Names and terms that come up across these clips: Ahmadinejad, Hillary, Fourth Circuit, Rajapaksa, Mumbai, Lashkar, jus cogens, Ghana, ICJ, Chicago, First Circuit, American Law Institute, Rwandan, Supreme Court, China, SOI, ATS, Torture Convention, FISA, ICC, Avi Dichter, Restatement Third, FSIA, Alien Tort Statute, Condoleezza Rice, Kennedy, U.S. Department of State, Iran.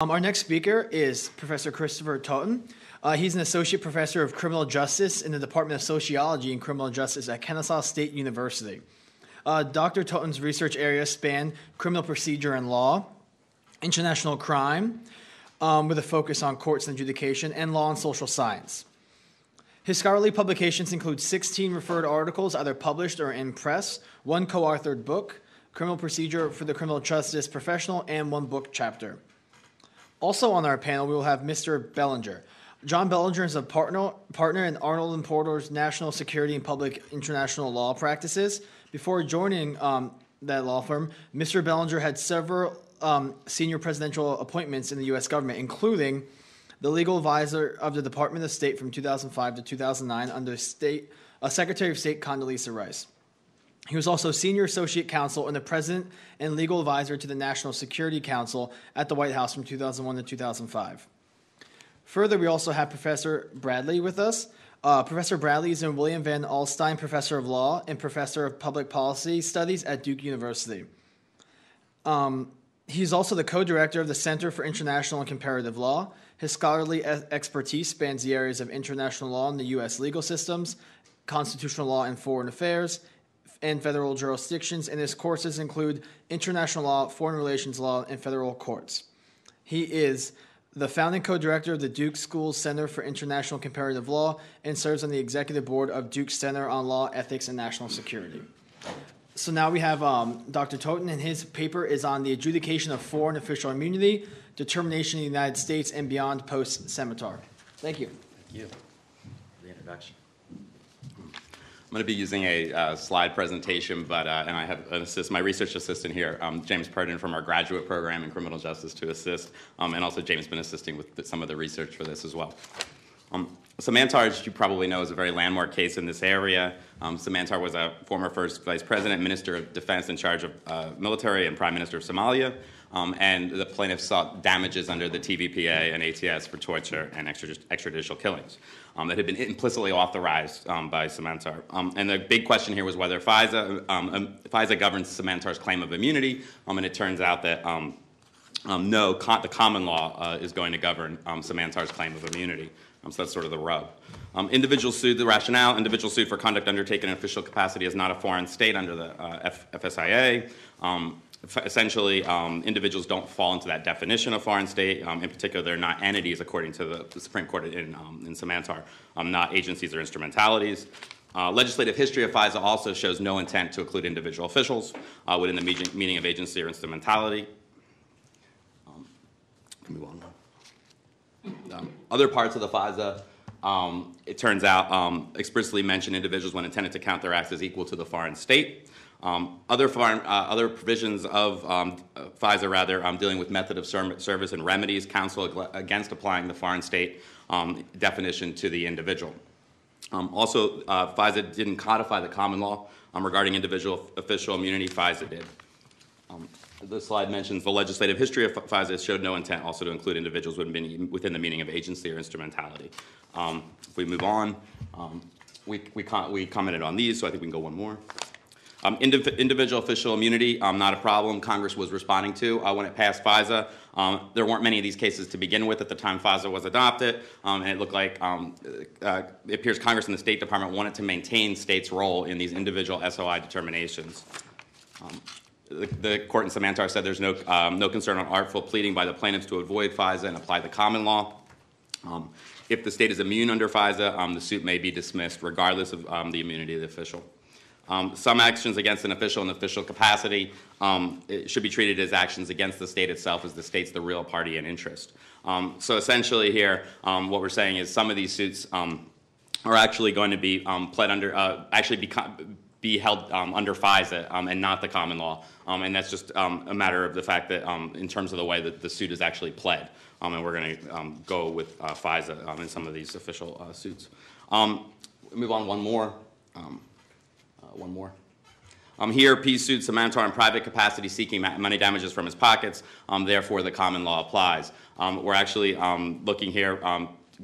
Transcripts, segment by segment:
Our next speaker is Professor Christopher Totten. He's an associate professor of criminal justice in the Department of Sociology and Criminal Justice at Kennesaw State University. Dr. Totten's research areas span criminal procedure and law, international crime, with a focus on courts and adjudication, and law and social science. His scholarly publications include 16 referred articles, either published or in press, one co-authored book, Criminal Procedure for the Criminal Justice Professional, and one book chapter. Also on our panel, we will have Mr. Bellinger. John Bellinger is a partner in Arnold & Porter's National Security and Public International Law Practices. Before joining that law firm, Mr. Bellinger had several senior presidential appointments in the U.S. government, including the legal advisor of the Department of State from 2005 to 2009 under Secretary of State Condoleezza Rice. He was also senior associate counsel and the president and legal advisor to the National Security Council at the White House from 2001 to 2005. Further, we also have Professor Bradley with us. Professor Bradley is a William Van Alstyne Professor of Law and Professor of Public Policy Studies at Duke University. He's also the co-director of the Center for International and Comparative Law. His scholarly expertise spans the areas of international law and the U.S. legal systems, constitutional law and foreign affairs, and federal jurisdictions, and his courses include international law, foreign relations law, and federal courts. He is the founding co-director of the Duke School Center for International Comparative Law and serves on the executive board of Duke Center on Law, Ethics, and National Security. So now we have Dr. Totten, and his paper is on the adjudication of foreign official immunity, determination in the United States and beyond post-Samantar. Thank you. Thank you for the introduction. I'm going to be using a slide presentation, but and I have an my research assistant here, James Purdon from our graduate program in criminal justice to assist, and also James has been assisting with some of the research for this as well. Samantar, as you probably know, is a very landmark case in this area. Samantar was a former first vice president, minister of defense in charge of military, and prime minister of Somalia, and the plaintiff sought damages under the TVPA and ATS for torture and extrajudicial killings that had been implicitly authorized by Samantar. And the big question here was whether FISA, FISA governs Samantar's claim of immunity, and it turns out that no, the common law is going to govern Samantar's claim of immunity. So that's sort of the rub. Individual sued, the rationale, individual sued for conduct undertaken in official capacity as not a foreign state under the FSIA. Essentially, individuals don't fall into that definition of foreign state. In particular, they're not entities, according to the Supreme Court in Samantar, not agencies or instrumentalities. Legislative history of FISA also shows no intent to include individual officials within the meaning of agency or instrumentality. Can we move on now? Other parts of the FISA, it turns out, explicitly mention individuals when intended to count their acts as equal to the foreign state. Other provisions of FISA, rather, dealing with method of service and remedies, counsel against applying the foreign state definition to the individual. Also, FISA didn't codify the common law regarding individual official immunity. FISA did. The slide mentions the legislative history of FISA showed no intent also to include individuals within the meaning of agency or instrumentality. If we move on, we commented on these, so I think we can go one more. Individual official immunity, not a problem Congress was responding to when it passed FISA. There weren't many of these cases to begin with at the time FISA was adopted, and it looked like it appears Congress and the State Department wanted to maintain states' role in these individual SOI determinations. The court in Samantar said there's no concern on artful pleading by the plaintiffs to avoid FISA and apply the common law. If the state is immune under FISA, the suit may be dismissed regardless of the immunity of the official. Some actions against an official in official capacity it should be treated as actions against the state itself, as the state's the real party in interest. So essentially here, what we're saying is some of these suits are actually going to be pled under, be held under FISA and not the common law. And that's just a matter of the fact that in terms of the way that the suit is actually pled. And we're going to go with FISA in some of these official suits. Move on one more. Here, P sued Samantar in private capacity seeking money damages from his pockets. Therefore, the common law applies. We're actually looking here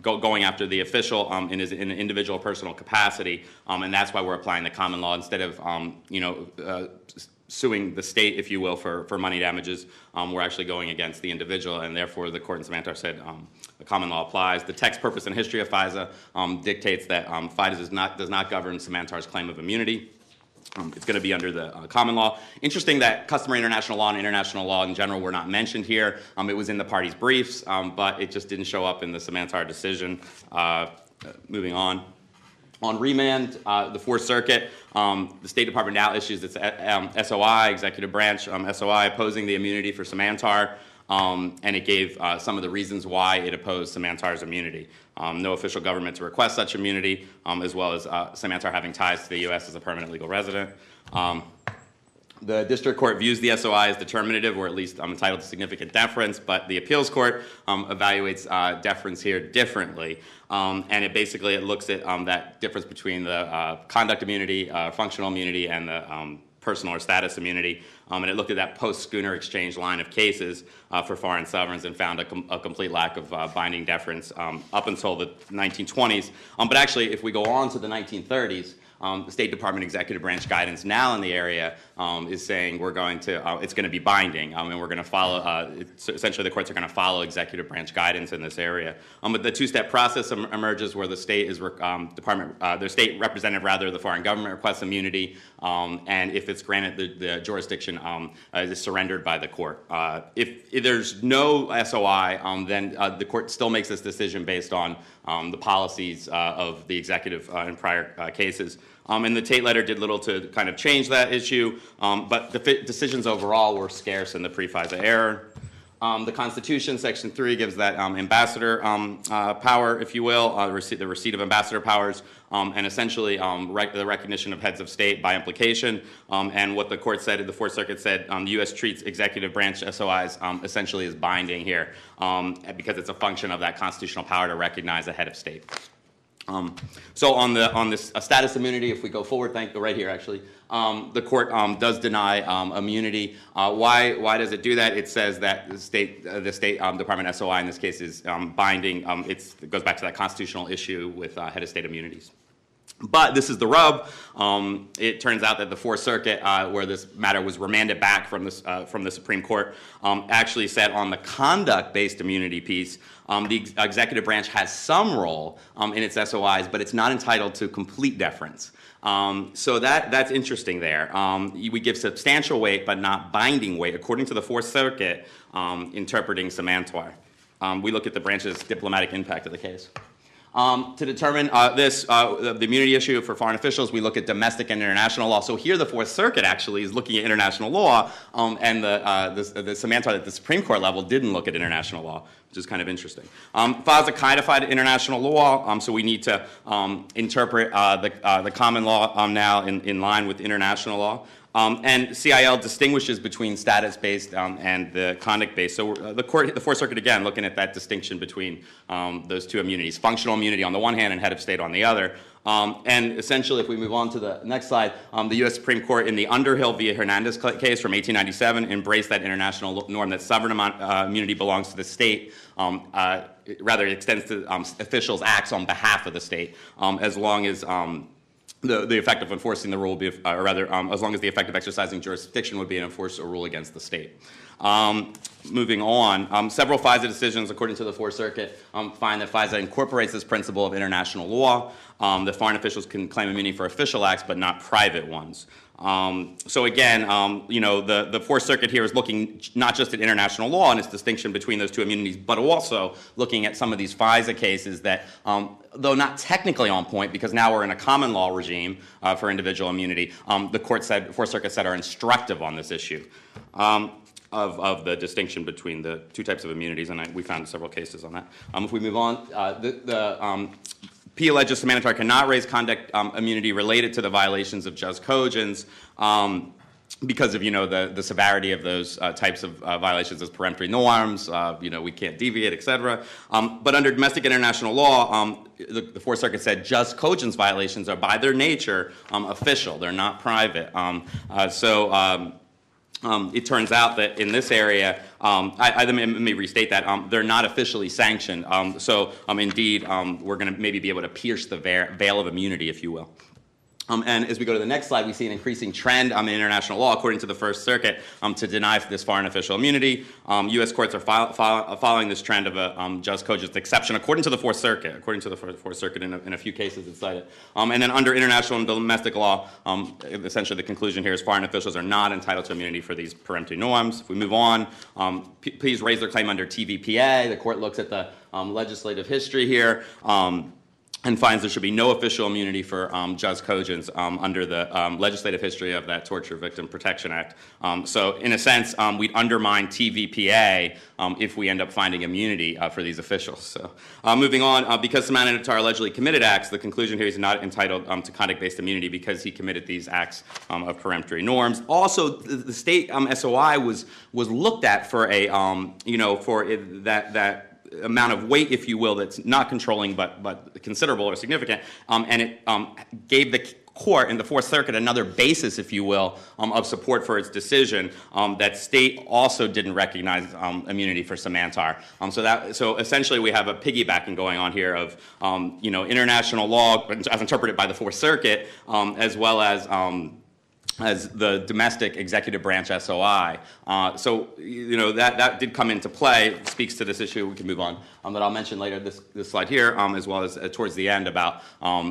going after the official in an individual personal capacity, and that's why we're applying the common law instead of suing the state, if you will, for money damages. We're actually going against the individual, and therefore the court in Samantar said the common law applies. The text, purpose, and history of FISA dictates that FISA does not govern Samantar's claim of immunity. It's going to be under the common law. Interesting that customary international law and international law in general were not mentioned here. It was in the parties' briefs, but it just didn't show up in the Samantar decision. Moving on. On remand, the Fourth Circuit, the State Department now issues its SOI, Executive Branch SOI, opposing the immunity for Samantar, and it gave some of the reasons why it opposed Samantar's immunity. No official government to request such immunity, as well as Samantar having ties to the U.S. as a permanent legal resident. The district court views the SOI as determinative, or at least entitled to significant deference, but the appeals court evaluates deference here differently. And it basically looks at that difference between the conduct immunity, functional immunity, and the personal or status immunity. And it looked at that post-Schooner exchange line of cases for foreign sovereigns and found a complete lack of binding deference up until the 1920s. But actually, if we go on to the 1930s, the State Department Executive Branch guidance now in the area is saying we're going to, it's going to be binding, and we're going to follow, essentially the courts are going to follow Executive Branch guidance in this area. But the two-step process emerges where the state is, their state representative, rather, the foreign government requests immunity, and if it's granted, the jurisdiction is surrendered by the court. If there's no SOI, then the court still makes this decision based on the policies of the executive in prior cases. And the Tate letter did little to kind of change that issue, but the decisions overall were scarce in the pre-FISA era. The Constitution, Section 3, gives that ambassador power, if you will, the receipt of ambassador powers, and essentially the recognition of heads of state by implication. And what the court said, the Fourth Circuit said, the U.S. treats executive branch SOIs essentially as binding here because it's a function of that constitutional power to recognize a head of state. So on this status immunity, if we go forward, right here actually, the court does deny immunity. Why does it do that? It says that the state department SOI in this case is binding. It goes back to that constitutional issue with head of state immunities. But this is the rub. It turns out that the Fourth Circuit, where this matter was remanded back from the Supreme Court, actually said on the conduct-based immunity piece, the executive branch has some role in its SOIs, but it's not entitled to complete deference. So that's interesting there. We give substantial weight, but not binding weight, according to the Fourth Circuit interpreting Samantar. We look at the branch's diplomatic impact of the case. To determine the immunity issue for foreign officials, we look at domestic and international law. So here the Fourth Circuit actually is looking at international law, and the Samantar at the Supreme Court level didn't look at international law, which is kind of interesting. FISA codified international law, so we need to interpret the common law now in line with international law. And CIL distinguishes between status-based and the conduct-based. So the Fourth Circuit, again, looking at that distinction between those two immunities, functional immunity on the one hand and head of state on the other. And essentially, if we move on to the next slide, the U.S. Supreme Court in the Underhill v. Hernandez case from 1897 embraced that international norm that sovereign immunity belongs to the state. Rather, it extends to officials' acts on behalf of the state, as long as the effect of enforcing the rule would be, or rather, as long as the effect of exercising jurisdiction would be to enforce a rule against the state. Moving on, several FISA decisions, according to the Fourth Circuit, find that FISA incorporates this principle of international law, that foreign officials can claim immunity for official acts but not private ones. So again, you know, the Fourth Circuit here is looking not just at international law and its distinction between those two immunities, but also looking at some of these FISA cases that, though not technically on point, because now we're in a common law regime for individual immunity, Fourth Circuit said are instructive on this issue of the distinction between the two types of immunities, and we found several cases on that. If we move on, P alleges Samantar cannot raise conduct immunity related to the violations of Jus Cogens because of, you know, the severity of those types of violations as peremptory norms. You know, we can't deviate, et cetera. But under domestic international law, the Fourth Circuit said Jus Cogens violations are by their nature official. They're not private. It turns out that in this area, let me restate that, they're not officially sanctioned. Indeed, we're going to maybe be able to pierce the veil of immunity, if you will. And as we go to the next slide, we see an increasing trend on the international law, according to the First Circuit, to deny this foreign official immunity. U.S. courts are following this trend of a just cogent exception, according to the Fourth Circuit in a few cases it's cited. And then under international and domestic law, essentially the conclusion here is foreign officials are not entitled to immunity for these peremptory norms. If we move on, please raise their claim under TVPA. The court looks at the legislative history here. And finds there should be no official immunity for jus cogens under the legislative history of that Torture Victim Protection Act. So in a sense, we'd undermine TVPA if we end up finding immunity for these officials. So moving on, because Samantar allegedly committed acts, the conclusion here is not entitled to conduct-based immunity because he committed these acts of peremptory norms. Also, the state SOI was looked at for a that amount of weight, if you will, that's not controlling but considerable or significant, and it gave the court in the Fourth Circuit another basis, if you will, of support for its decision that state also didn't recognize immunity for Samantar. So essentially we have a piggybacking going on here of international law as interpreted by the Fourth Circuit, as well as the domestic executive branch SOI. So, that did come into play, speaks to this issue. We can move on. That I'll mention later, this slide here, as well as towards the end about, how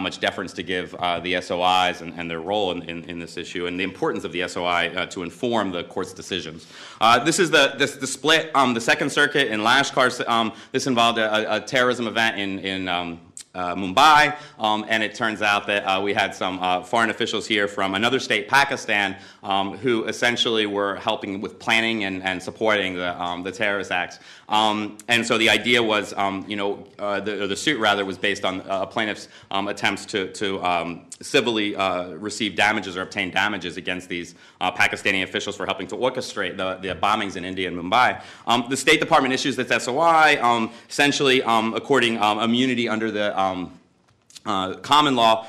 much deference to give the SOIs and their role in this issue and the importance of the SOI to inform the court's decisions. This is the split, the Second Circuit in Lashkar. This involved a terrorism event in Mumbai, and it turns out that we had some foreign officials here from another state, Pakistan, who essentially were helping with planning and supporting the terrorist acts. And so the idea was, the suit rather was based on a plaintiff's attempts to civilly receive damages or obtain damages against these Pakistani officials for helping to orchestrate the bombings in India and Mumbai. The State Department issues its SOI, essentially according immunity under the common law,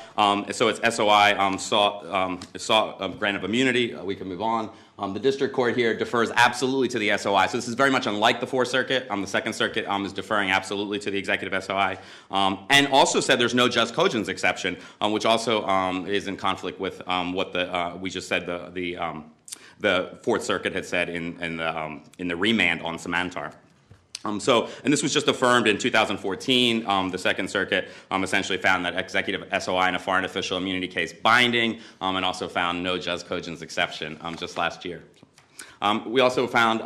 so its SOI sought a grant of immunity. We can move on. The district court here defers absolutely to the SOI. So this is very much unlike the Fourth Circuit. The Second Circuit is deferring absolutely to the executive SOI, and also said there's no just cogence exception, which also is in conflict with what we just said the Fourth Circuit had said in the remand on Samantar. And this was just affirmed in 2014. The Second Circuit essentially found that executive SOI in a foreign official immunity case binding, and also found no jus cogens exception just last year. We also found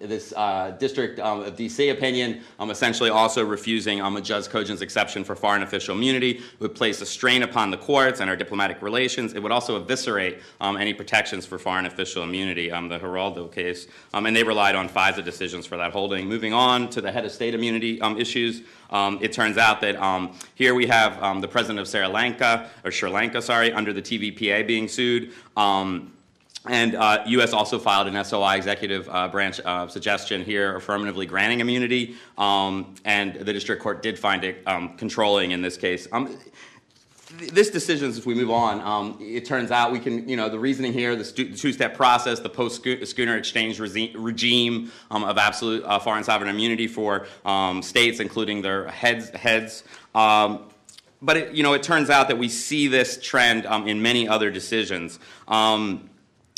this District of D.C. opinion essentially also refusing a jus cogens exception for foreign official immunity. It would place a strain upon the courts and our diplomatic relations. It would also eviscerate any protections for foreign official immunity, the Geraldo case. And they relied on FISA decisions for that holding. Moving on to the head of state immunity issues. It turns out that here we have the president of Sri Lanka, under the TVPA being sued. And U.S. also filed an SOI executive branch suggestion here affirmatively granting immunity, and the district court did find it controlling in this case. This decision, if we move on, it turns out we can, the reasoning here, the two-step process, the post-Schooner exchange regime of absolute foreign sovereign immunity for states, including their heads. But, it turns out that we see this trend in many other decisions.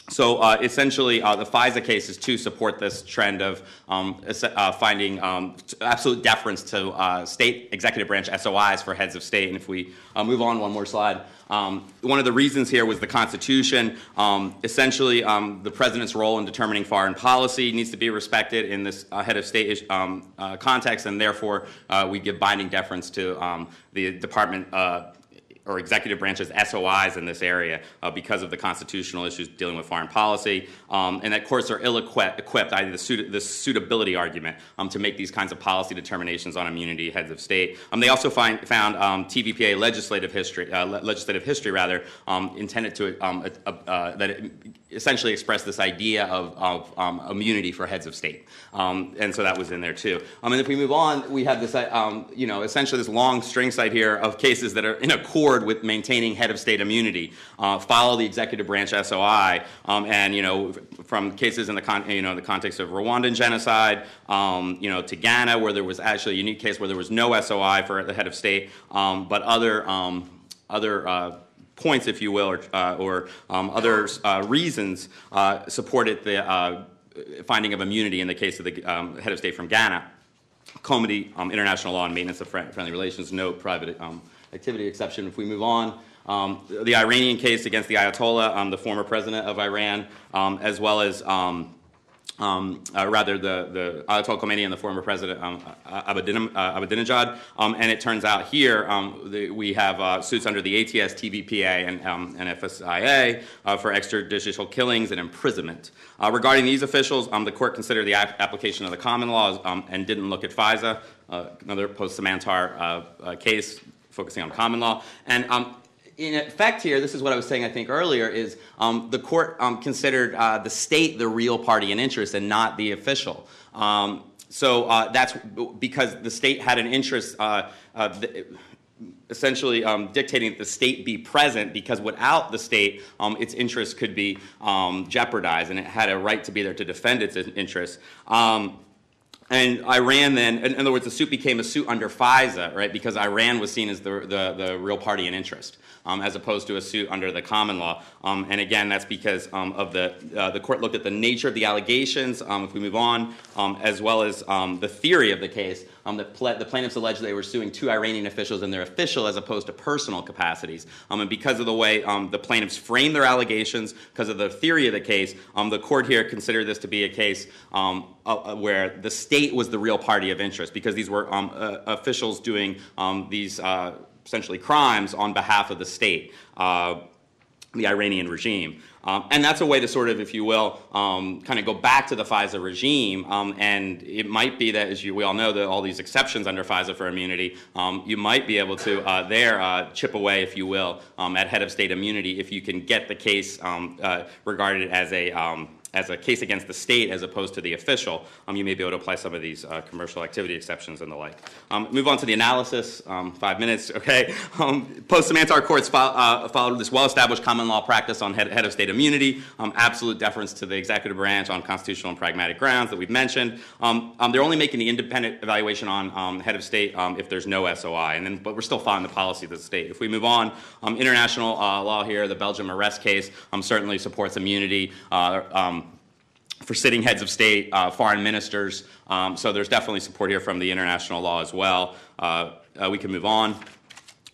So essentially, the FISA cases, too, support this trend of finding absolute deference to state executive branch SOIs for heads of state. And if we move on one more slide, one of the reasons here was the Constitution. Essentially, the president's role in determining foreign policy needs to be respected in this head of state context, and therefore, we give binding deference to the department or executive branches, SOIs in this area because of the constitutional issues dealing with foreign policy, and that courts are ill-equipped, i.e. the suitability argument, to make these kinds of policy determinations on immunity heads of state. They also found TVPA legislative history intended to that it essentially expressed this idea of immunity for heads of state, and so that was in there too. And if we move on, we have this essentially this long string cite here of cases that are in accord with maintaining head of state immunity, follow the executive branch SOI, and from cases in the context of Rwandan genocide, to Ghana, where there was actually a unique case where there was no SOI for the head of state, but other points, if you will, or other reasons supported the finding of immunity in the case of the head of state from Ghana. Comity, international law and maintenance of friendly relations, no private activity exception. If we move on, the Iranian case against the Ayatollah, the former president of Iran, as well as rather the Ayatollah Khomeini and the former president Ahmadinejad, and it turns out here we have suits under the ATS, TVPA, and FSIA for extrajudicial killings and imprisonment. Regarding these officials, the court considered the application of the common laws and didn't look at FISA, another post-Samantar case focusing on common law. And in effect here, this is what I was saying I think earlier, is the court considered the state the real party in interest and not the official. So that's because the state had an interest essentially dictating that the state be present, because without the state, its interests could be jeopardized, and it had a right to be there to defend its interests. And Iran then, in other words, the suit became a suit under FISA, right, because Iran was seen as the real party in interest, as opposed to a suit under the common law. And again, that's because of the court looked at the nature of the allegations, if we move on, as well as the theory of the case. The plaintiffs alleged they were suing two Iranian officials in their official as opposed to personal capacities. And because of the way the plaintiffs framed their allegations, because of the theory of the case, the court here considered this to be a case where the state was the real party of interest, because these were officials doing these essentially crimes on behalf of the state, the Iranian regime. And that's a way to sort of, if you will, kind of go back to the FISA regime. And it might be that, as we all know, that all these exceptions under FISA for immunity, you might be able to chip away, if you will, at head of state immunity if you can get the case regarded as a case against the state as opposed to the official. You may be able to apply some of these commercial activity exceptions and the like. Move on to the analysis, 5 minutes, okay? Post-Samantar courts followed this well-established common law practice on head of state immunity, absolute deference to the executive branch on constitutional and pragmatic grounds that we've mentioned. They're only making the independent evaluation on head of state if there's no SOI, but we're still following the policy of the state. If we move on, international law here, the Belgium arrest case certainly supports immunity for sitting heads of state, foreign ministers. So there's definitely support here from the international law as well. We can move on.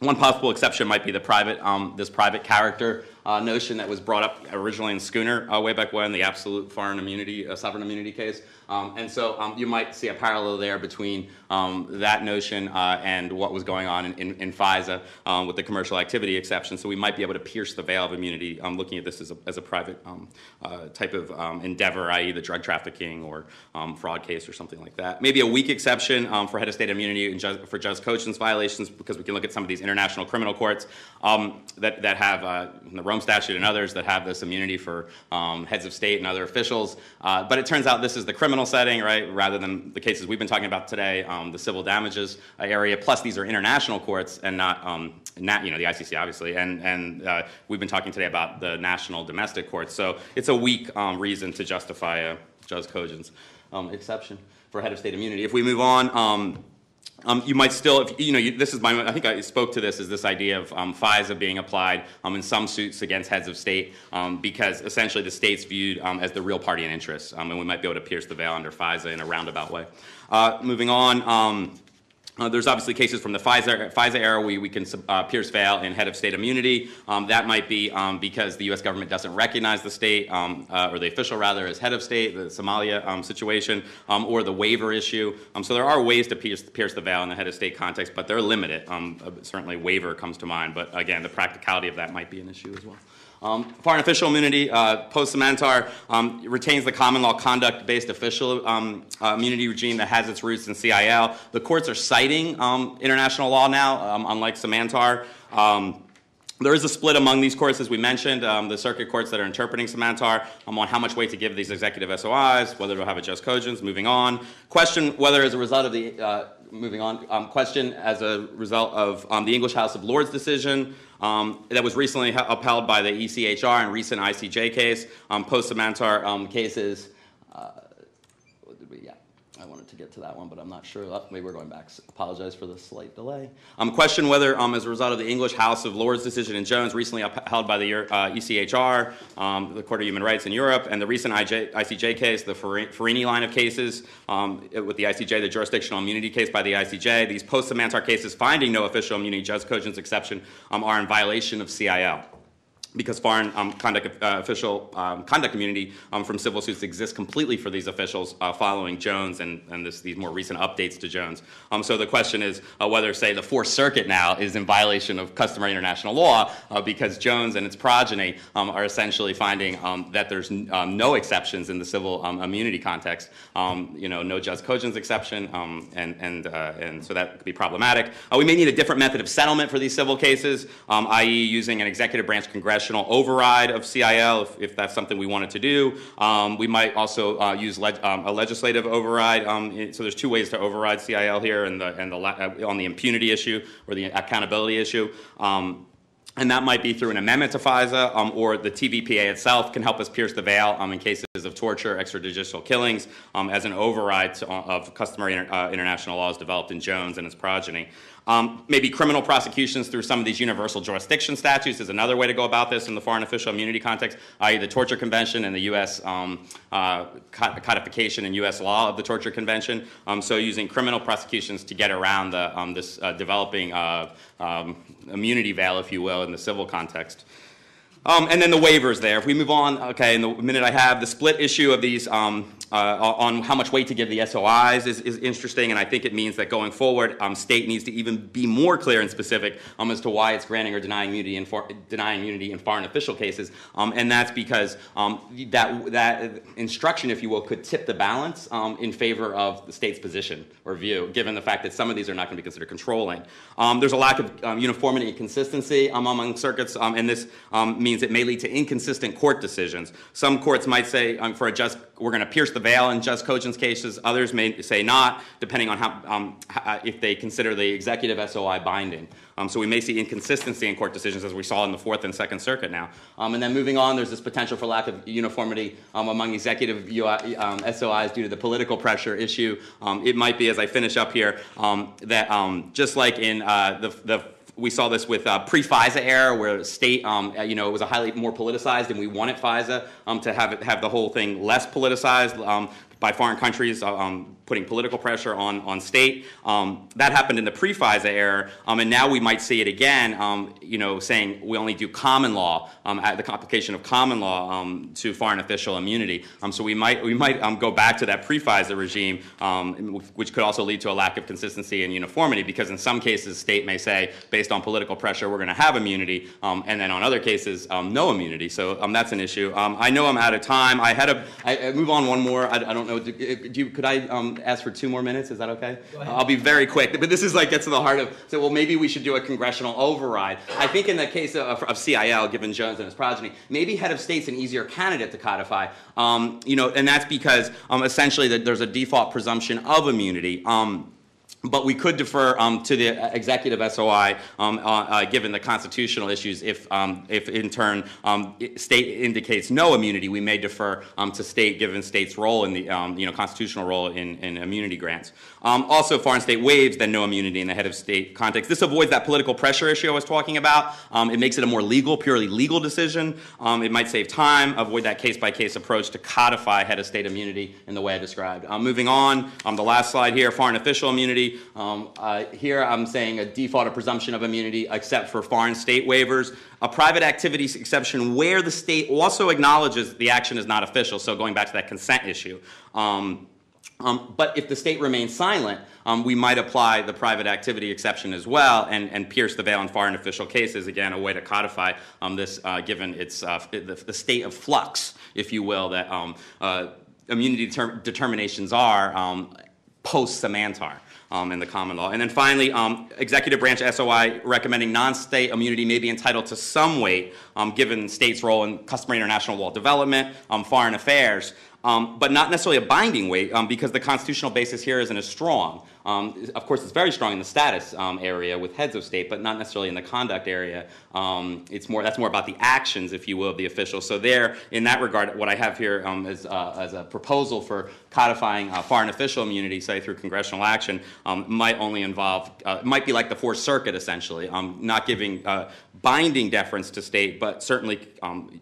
One possible exception might be the private, this private character notion that was brought up originally in Schooner way back when, the absolute foreign immunity, sovereign immunity case. And so you might see a parallel there between that notion and what was going on in FISA with the commercial activity exception. So we might be able to pierce the veil of immunity looking at this as a private type of endeavor, i.e. the drug trafficking or fraud case or something like that. Maybe a weak exception for head of state immunity for just Cochin's violations, because we can look at some of these international criminal courts that have the Rome Statute and others that have this immunity for heads of state and other officials. But it turns out this is the criminal setting, right, rather than the cases we've been talking about today, the civil damages area. Plus, these are international courts and not the ICC, obviously. And we've been talking today about the national domestic courts. So it's a weak reason to justify a Judge Coghin's exception for head of state immunity. If we move on. You might still, this is my, I think I spoke to this, is this idea of FISA being applied in some suits against heads of state because essentially the state's viewed as the real party in interest, and we might be able to pierce the veil under FISA in a roundabout way. Moving on. There's obviously cases from the FISA era where we can pierce veil in head of state immunity. That might be because the U.S. government doesn't recognize the state, or the official rather, as head of state, the Somalia situation, or the waiver issue. So there are ways to pierce the veil in the head of state context, but they're limited. Certainly waiver comes to mind, but again, the practicality of that might be an issue as well. Foreign official immunity, post-Samantar, retains the common law conduct-based official immunity regime that has its roots in CIL. The courts are citing international law now, unlike Samantar. There is a split among these courts, as we mentioned, the circuit courts that are interpreting Samantar on how much weight to give these executive SOIs, whether they'll have a just cogence. Moving on. Question as a result of the English House of Lords decision that was recently upheld by the ECHR and recent ICJ case, post-Samantar cases. I wanted to get to that one, but I'm not sure. Oh, maybe we're going back. So apologize for the slight delay. Question whether, as a result of the English House of Lords decision in Jones, recently upheld by the ECHR, the Court of Human Rights in Europe, and the recent ICJ case, the Farini line of cases with the ICJ, the jurisdictional immunity case by the ICJ, these post-Samantar cases finding no official immunity, Judge Cogent's exception, are in violation of CIL, because foreign official conduct immunity from civil suits exists completely for these officials following Jones and these more recent updates to Jones. So the question is whether, say, the Fourth Circuit now is in violation of customary international law because Jones and its progeny are essentially finding that there's no exceptions in the civil immunity context, no Judge Cogent's exception, and so that could be problematic. We may need a different method of settlement for these civil cases, i.e. using an executive branch congressional override of CIL, if that's something we wanted to do. We might also use a legislative override. So there's two ways to override CIL here, on the impunity issue or the accountability issue. And that might be through an amendment to FISA, or the TVPA itself can help us pierce the veil in cases of torture, extrajudicial killings, as an override of customary international laws developed in Jones and its progeny. Maybe criminal prosecutions through some of these universal jurisdiction statutes is another way to go about this in the foreign official immunity context, i.e. the Torture Convention and the U.S. codification in U.S. law of the Torture Convention. So using criminal prosecutions to get around the, developing immunity veil, if you will, in the civil context. And then the waivers there. If we move on, okay, in the minute I have, the split issue of these on how much weight to give the SOIs is interesting, and I think it means that going forward, state needs to even be more clear and specific as to why it's granting or denying immunity in, foreign official cases, and that's because that instruction, if you will, could tip the balance in favor of the state's position or view, given the fact that some of these are not going to be considered controlling. There's a lack of uniformity and consistency among circuits, and this means it may lead to inconsistent court decisions. Some courts might say, we're going to pierce the veil in Judge Cogent's cases. Others may say not, depending on how if they consider the executive SOI binding. So we may see inconsistency in court decisions, as we saw in the Fourth and Second Circuit now. And then moving on, there's this potential for lack of uniformity among executive SOIs due to the political pressure issue. It might be, as I finish up here, that just like in we saw this with pre-FISA era, where state, it was a highly more politicized, and we wanted FISA to have the whole thing less politicized by foreign countries putting political pressure on state. That happened in the pre-FISA era, and now we might see it again, saying we only do common law, the application of common law to foreign official immunity. So we might go back to that pre-FISA regime, which could also lead to a lack of consistency and uniformity, because in some cases, state may say, based on political pressure, we're going to have immunity, and then on other cases, no immunity. So that's an issue. I know I'm out of time. I move on one more. I don't know. Could I ask for 2 more minutes? Is that okay? I'll be very quick. But this is like gets to the heart of, so well, maybe we should do a congressional override. I think in the case of CIL, given Jones and his progeny, maybe head of state's an easier candidate to codify. And that's because essentially that there's a default presumption of immunity. But we could defer to the executive SOI given the constitutional issues. If in turn state indicates no immunity, we may defer to state given state's role in the constitutional role in immunity grants. Also, foreign state waives then no immunity in the head of state context. This avoids that political pressure issue I was talking about. It makes it a more legal, purely legal decision. It might save time, avoid that case-by-case approach to codify head of state immunity in the way I described. Moving on, the last slide here, foreign official immunity. Here I'm saying a default or presumption of immunity except for foreign state waivers. A private activity exception where the state also acknowledges the action is not official, so going back to that consent issue. But if the state remains silent, we might apply the private activity exception as well and pierce the veil in foreign official cases, again, a way to codify this given its the state of flux, if you will, that immunity determinations are post-Samantar. In the common law. And then finally, executive branch SOI recommending non-state immunity may be entitled to some weight given states' role in customary international law development, foreign affairs. but not necessarily a binding weight, because the constitutional basis here isn't as strong. Of course, it's very strong in the status area with heads of state, but not necessarily in the conduct area. It's more, that's more about the actions, if you will, of the officials. So there, in that regard, what I have here as a proposal for codifying foreign official immunity, say through congressional action, might only involve, might be like the Fourth Circuit, essentially, not giving binding deference to state, but certainly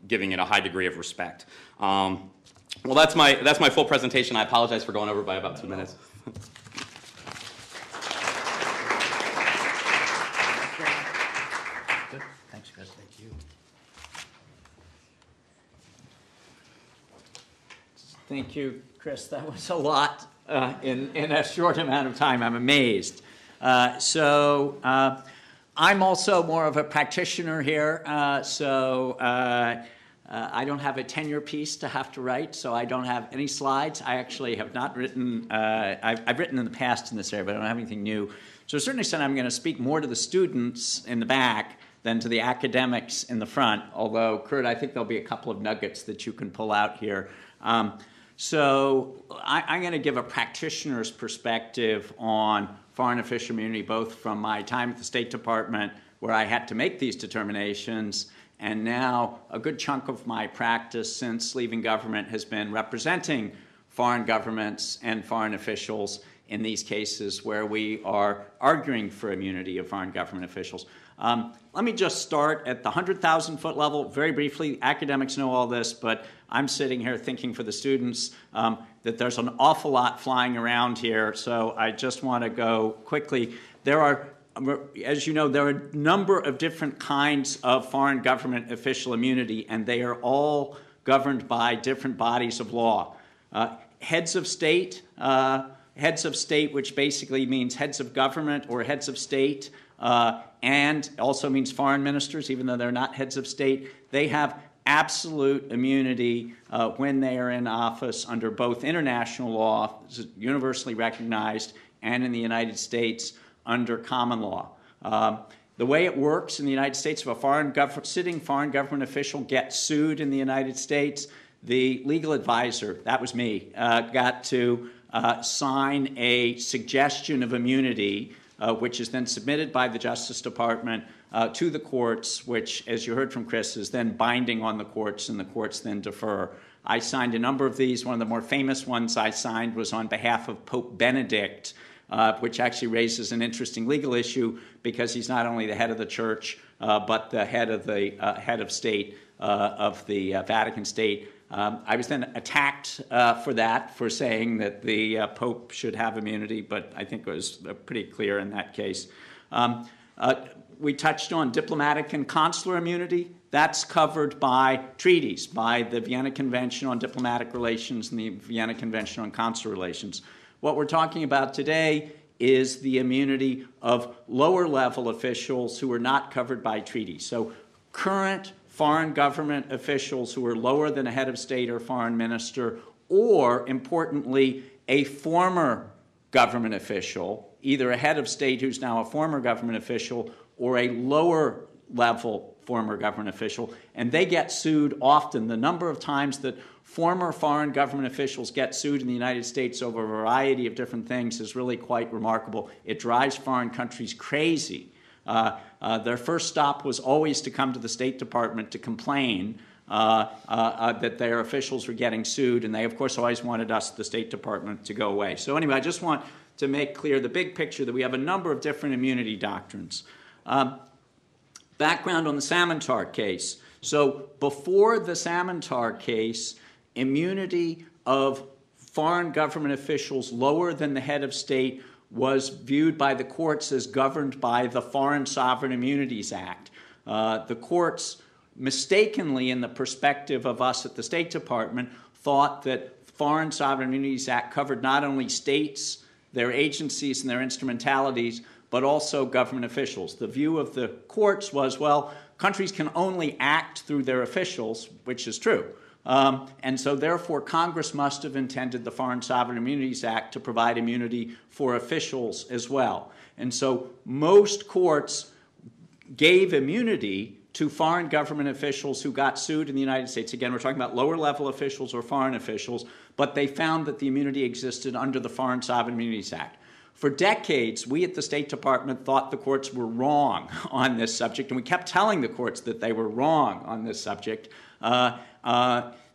giving it a high degree of respect. Well, that's my full presentation. I apologize for going over by about 2 minutes. Good. Thanks, Chris. Thank you. Thank you, Chris. That was a lot in a short amount of time. I'm amazed. So I'm also more of a practitioner here. I don't have a tenure piece to have to write, so I don't have any slides. I actually have not written, I've written in the past in this area, but I don't have anything new. To a certain extent, I'm going to speak more to the students in the back than to the academics in the front, although, Kurt, I think there'll be a couple of nuggets that you can pull out here. So I'm going to give a practitioner's perspective on foreign official immunity, both from my time at the State Department, where I had to make these determinations, and now a good chunk of my practice since leaving government has been representing foreign governments and foreign officials in these cases where we are arguing for immunity of foreign government officials. Let me just start at the 100,000-foot level very briefly. Academics know all this, but I'm sitting here thinking for the students that there's an awful lot flying around here, so I just want to go quickly. There are, as you know, there are a number of different kinds of foreign government official immunity, and they are all governed by different bodies of law. Heads of state, which basically means heads of government or heads of state, and also means foreign ministers, even though they're not heads of state, they have absolute immunity when they are in office under both international law, universally recognized, and in the United States, under common law. The way it works in the United States, if a sitting foreign government official gets sued in the United States, the legal advisor, that was me, got to sign a suggestion of immunity, which is then submitted by the Justice Department to the courts, which, as you heard from Chris, is then binding on the courts, and the courts then defer. I signed a number of these. One of the more famous ones I signed was on behalf of Pope Benedict, which actually raises an interesting legal issue because he's not only the head of the church, but the head of state of the Vatican State. I was then attacked for that, for saying that the Pope should have immunity, but I think it was pretty clear in that case. We touched on diplomatic and consular immunity. That's covered by treaties, by the Vienna Convention on Diplomatic Relations and the Vienna Convention on Consular Relations. What we're talking about today is the immunity of lower-level officials who are not covered by treaty. So current foreign government officials who are lower than a head of state or foreign minister, or, importantly, a former government official, either a head of state who's now a former government official or a lower-level former government official, and they get sued often. The number of times that former foreign government officials get sued in the United States over a variety of different things is really quite remarkable. It drives foreign countries crazy. Their first stop was always to come to the State Department to complain that their officials were getting sued, and they, of course, always wanted us, the State Department, to go away. So anyway, I just want to make clear the big picture that we have a number of different immunity doctrines. Background on the Samantar case. So before the Samantar case, immunity of foreign government officials lower than the head of state was viewed by the courts as governed by the Foreign Sovereign Immunities Act. The courts, mistakenly in the perspective of us at the State Department, thought that Foreign Sovereign Immunities Act covered not only states, their agencies, and their instrumentalities, but also government officials. The view of the courts was, well, countries can only act through their officials, which is true. And so, therefore, Congress must have intended the Foreign Sovereign Immunities Act to provide immunity for officials as well. And so most courts gave immunity to foreign government officials who got sued in the United States. Again, we're talking about lower-level officials or foreign officials, but they found that the immunity existed under the Foreign Sovereign Immunities Act. For decades, we at the State Department thought the courts were wrong on this subject, and we kept telling the courts that they were wrong on this subject. Our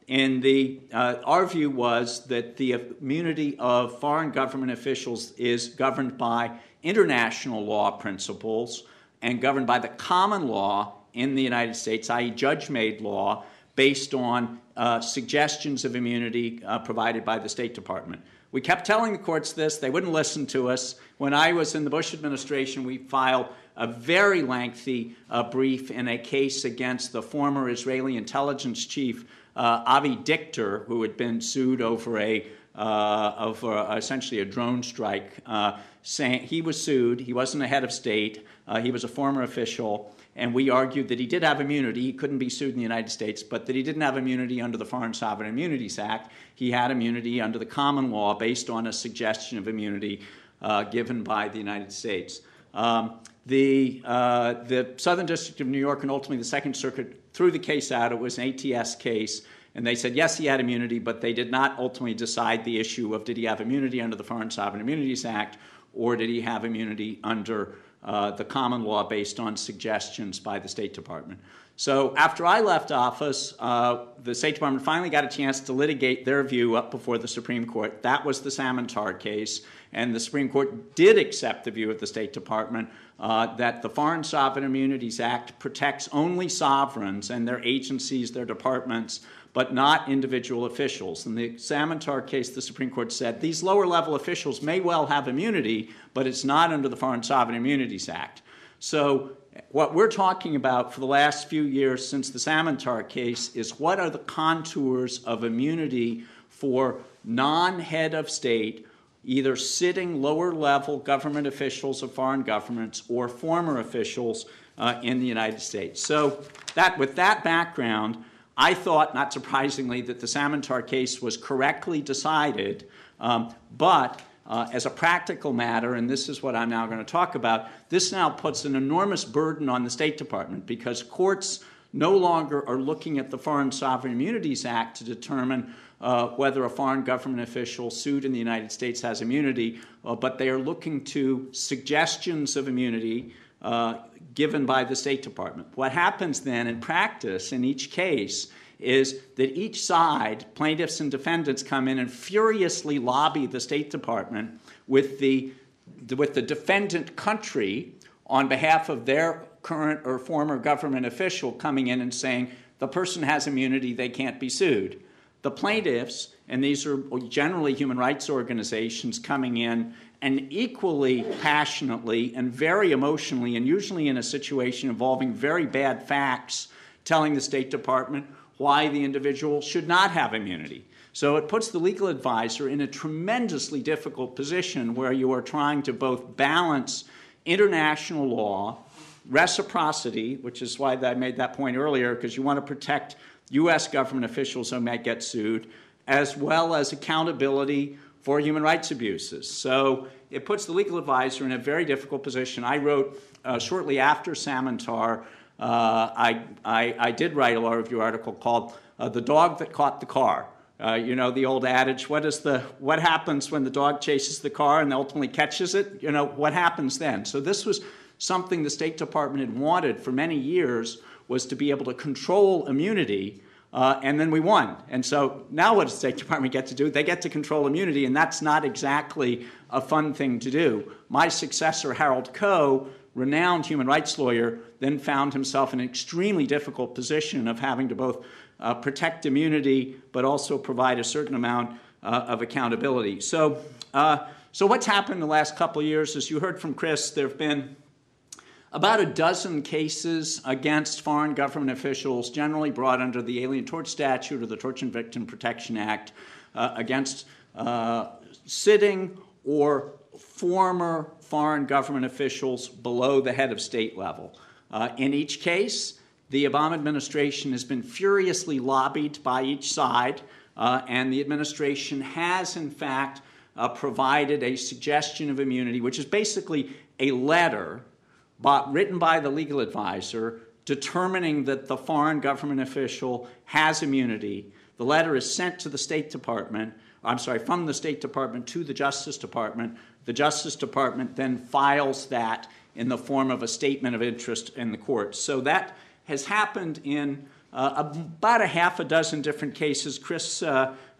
view was that the immunity of foreign government officials is governed by international law principles and governed by the common law in the United States, i.e. judge-made law, based on suggestions of immunity provided by the State Department. We kept telling the courts this. They wouldn't listen to us. When I was in the Bush administration, we filed a very lengthy brief in a case against the former Israeli intelligence chief, Avi Dichter, who had been sued over essentially a drone strike. Saying he was sued. He wasn't a head of state. He was a former official. And we argued that he did have immunity. He couldn't be sued in the United States, but that he didn't have immunity under the Foreign Sovereign Immunities Act. He had immunity under the common law based on a suggestion of immunity given by the United States. The Southern District of New York and ultimately the Second Circuit threw the case out. It was an ATS case. And they said, yes, he had immunity, but they did not ultimately decide the issue of did he have immunity under the Foreign Sovereign Immunities Act or did he have immunity under the common law based on suggestions by the State Department. So after I left office, the State Department finally got a chance to litigate their view up before the Supreme Court. That was the Samantar case, and the Supreme Court did accept the view of the State Department that the Foreign Sovereign Immunities Act protects only sovereigns and their agencies, their departments, but not individual officials. In the Samantar case, the Supreme Court said these lower-level officials may well have immunity, but it's not under the Foreign Sovereign Immunities Act. So what we're talking about for the last few years since the Samantar case is what are the contours of immunity for non-head of state, either sitting lower-level government officials of foreign governments or former officials in the United States. So that, with that background, I thought, not surprisingly, that the Samantar case was correctly decided, but as a practical matter, and this is what I'm now going to talk about, this now puts an enormous burden on the State Department because courts no longer are looking at the Foreign Sovereign Immunities Act to determine whether a foreign government official sued in the United States has immunity, but they are looking to suggestions of immunity given by the State Department. What happens then in practice in each case is that each side, plaintiffs and defendants, come in and furiously lobby the State Department with the defendant country on behalf of their current or former government official coming in and saying, the person has immunity, they can't be sued. The plaintiffs, and these are generally human rights organizations coming in and equally passionately and very emotionally and usually in a situation involving very bad facts, telling the State Department why the individual should not have immunity. So it puts the legal advisor in a tremendously difficult position where you are trying to both balance international law, reciprocity, which is why I made that point earlier, because you want to protect U.S. government officials who might get sued, as well as accountability for human rights abuses. So it puts the legal advisor in a very difficult position. I wrote shortly after Samantar, I did write a law review article called The Dog That Caught the Car. You know, the old adage, what happens when the dog chases the car and ultimately catches it? You know, what happens then? So this was something the State Department had wanted for many years, was to be able to control immunity. And then we won. And so now what does the State Department get to do? They get to control immunity, and that's not exactly a fun thing to do. My successor, Harold Koh, renowned human rights lawyer, then found himself in an extremely difficult position of having to both protect immunity but also provide a certain amount of accountability. So what's happened in the last couple of years, as you heard from Chris, there have been about a dozen cases against foreign government officials, generally brought under the Alien Tort Statute or the Torture and Victim Protection Act, against sitting or former foreign government officials below the head of state level. In each case, the Obama administration has been furiously lobbied by each side, and the administration has, in fact, provided a suggestion of immunity, which is basically a letter written by the legal advisor determining that the foreign government official has immunity. The letter is sent to the State Department, I'm sorry, from the State Department to the Justice Department. The Justice Department then files that in the form of a statement of interest in the court. So that has happened in about a half a dozen different cases. Chris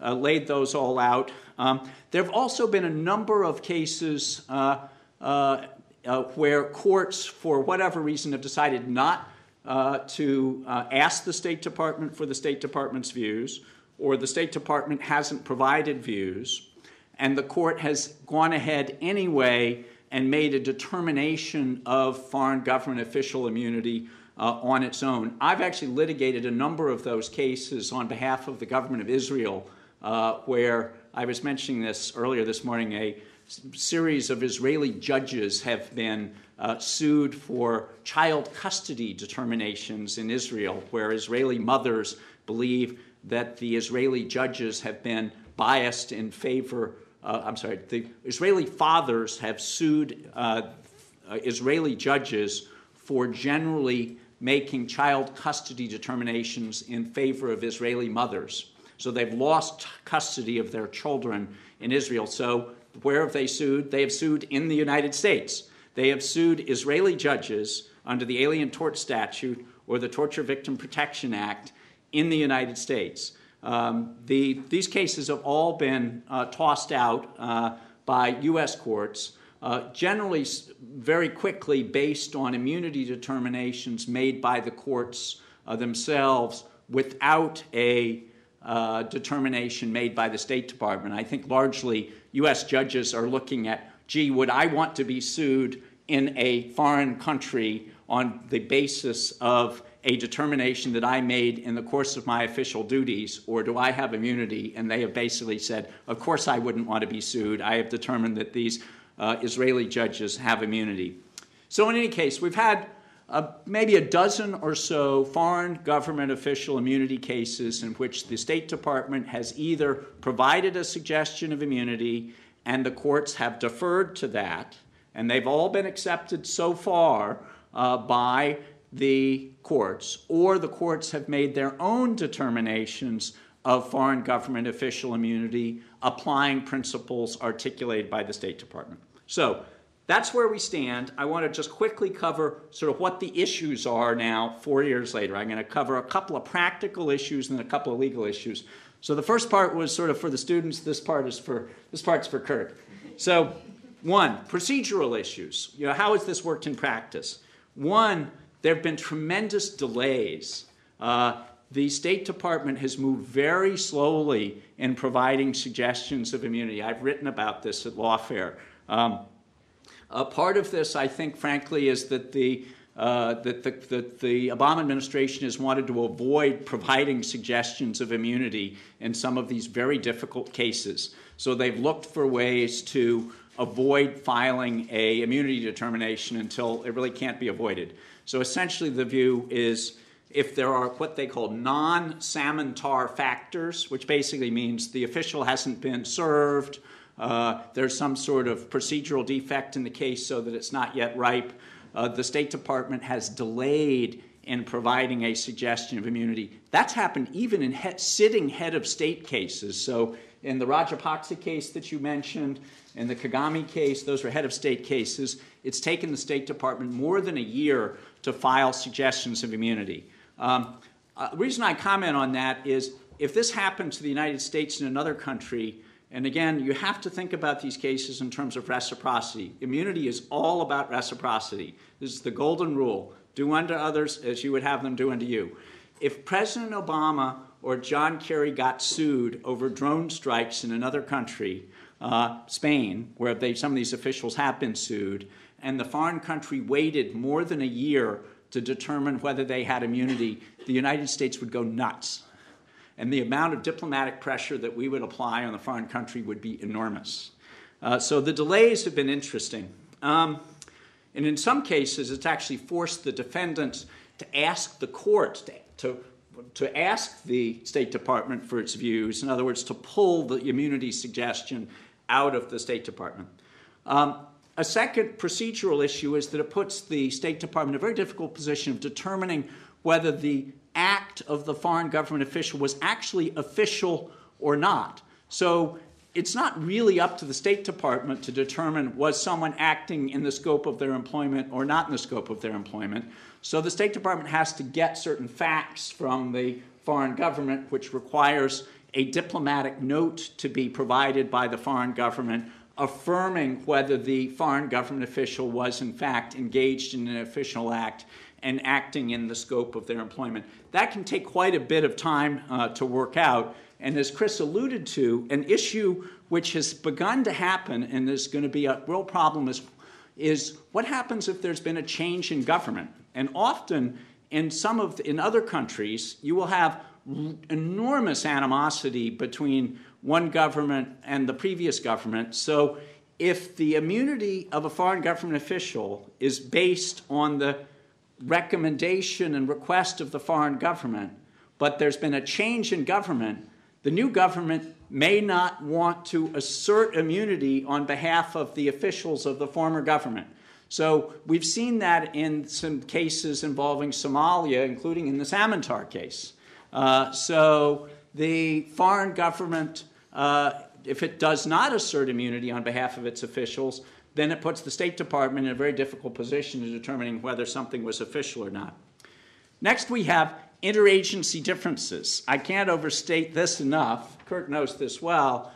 laid those all out. There have also been a number of cases where courts, for whatever reason, have decided not to ask the State Department for the State Department's views, or the State Department hasn't provided views, and the court has gone ahead anyway and made a determination of foreign government official immunity on its own. I've actually litigated a number of those cases on behalf of the government of Israel, where I was mentioning this earlier this morning, a series of Israeli judges have been sued for child custody determinations in Israel, where Israeli mothers believe that the Israeli judges have been biased in favor, the Israeli fathers have sued Israeli judges for generally making child custody determinations in favor of Israeli mothers. So they've lost custody of their children in Israel. So where have they sued? They have sued in the United States. They have sued Israeli judges under the Alien Tort Statute or the Torture Victim Protection Act in the United States. These cases have all been tossed out by U.S. courts, generally very quickly based on immunity determinations made by the courts themselves without a determination made by the State Department. I think largely U.S. judges are looking at, gee, would I want to be sued in a foreign country on the basis of a determination that I made in the course of my official duties, or do I have immunity? And they have basically said, of course I wouldn't want to be sued. I have determined that these Israeli judges have immunity. So in any case, we've had maybe a dozen or so foreign government official immunity cases in which the State Department has either provided a suggestion of immunity and the courts have deferred to that, and they've all been accepted so far by the courts, or the courts have made their own determinations of foreign government official immunity, applying principles articulated by the State Department. So that's where we stand. I want to just quickly cover sort of what the issues are now 4 years later. I'm going to cover a couple of practical issues and then a couple of legal issues. So the first part was sort of for the students. This part's for Kurt. So one, procedural issues. You know, how has this worked in practice? One, there have been tremendous delays. The State Department has moved very slowly in providing suggestions of immunity. I've written about this at Lawfare. Part of this, I think, frankly, is that the Obama administration has wanted to avoid providing suggestions of immunity in some of these very difficult cases. So they've looked for ways to avoid filing a immunity determination until it really can't be avoided. So essentially the view is if there are what they call non-Samantar factors, which basically means the official hasn't been served, there's some sort of procedural defect in the case so that it's not yet ripe, the State Department has delayed in providing a suggestion of immunity. That's happened even in sitting head of state cases. So in the Rajapaksa case that you mentioned, in the Kagame case, those were head of state cases. It's taken the State Department more than a year to file suggestions of immunity. The reason I comment on that is if this happened to the United States in another country, and again, you have to think about these cases in terms of reciprocity. Immunity is all about reciprocity. This is the golden rule. Do unto others as you would have them do unto you. If President Obama or John Kerry got sued over drone strikes in another country, Spain, where some of these officials have been sued, and the foreign country waited more than a year to determine whether they had immunity, the United States would go nuts. And the amount of diplomatic pressure that we would apply on the foreign country would be enormous. So the delays have been interesting. And in some cases, it's actually forced the defendants to ask the court to ask the State Department for its views, in other words, to pull the immunity suggestion out of the State Department. A second procedural issue is that it puts the State Department in a very difficult position of determining whether the act of the foreign government official was actually official or not. So it's not really up to the State Department to determine was someone acting in the scope of their employment or not in the scope of their employment. So the State Department has to get certain facts from the foreign government, which requires a diplomatic note to be provided by the foreign government affirming whether the foreign government official was in fact engaged in an official act and acting in the scope of their employment. That can take quite a bit of time to work out. And as Chris alluded to, an issue which has begun to happen and is going to be a real problem is what happens if there's been a change in government? And often in other countries, you will have enormous animosity between one government and the previous government. So if the immunity of a foreign government official is based on the recommendation and request of the foreign government, but there's been a change in government, the new government may not want to assert immunity on behalf of the officials of the former government. So we've seen that in some cases involving Somalia, including in the Samantar case. So the foreign government, if it does not assert immunity on behalf of its officials, then it puts the State Department in a very difficult position in determining whether something was official or not. Next, we have interagency differences. I can't overstate this enough. Kurt knows this well.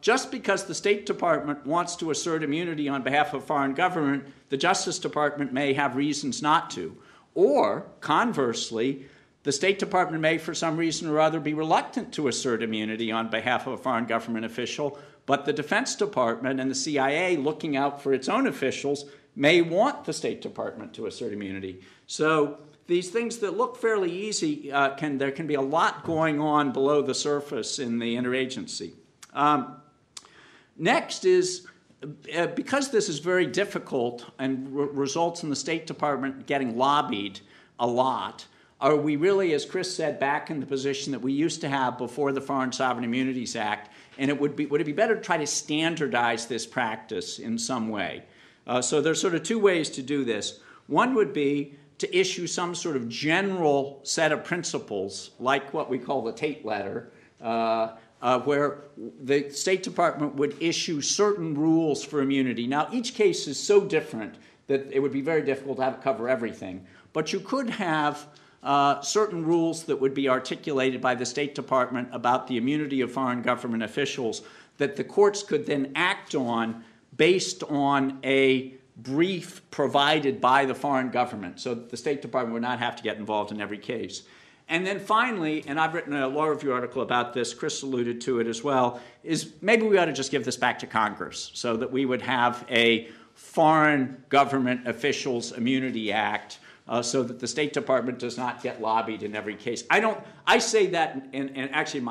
Just because the State Department wants to assert immunity on behalf of foreign government, the Justice Department may have reasons not to. Or, conversely, the State Department may, for some reason or other, be reluctant to assert immunity on behalf of a foreign government official, but the Defense Department and the CIA, looking out for its own officials, may want the State Department to assert immunity. So these things that look fairly easy, there can be a lot going on below the surface in the interagency. Next is, because this is very difficult and results in the State Department getting lobbied a lot, are we really, as Chris said, back in the position that we used to have before the Foreign Sovereign Immunities Act? And would it be better to try to standardize this practice in some way? So there's sort of two ways to do this. One would be to issue some sort of general set of principles, like what we call the Tate Letter, where the State Department would issue certain rules for immunity. Now, each case is so different that it would be very difficult to have it cover everything. But you could have certain rules that would be articulated by the State Department about the immunity of foreign government officials that the courts could then act on based on a brief provided by the foreign government. So the State Department would not have to get involved in every case. And then finally, and I've written a law review article about this, Chris alluded to it as well, is maybe we ought to just give this back to Congress so that we would have a Foreign Government Officials Immunity Act so that the State Department does not get lobbied in every case. I say that, and actually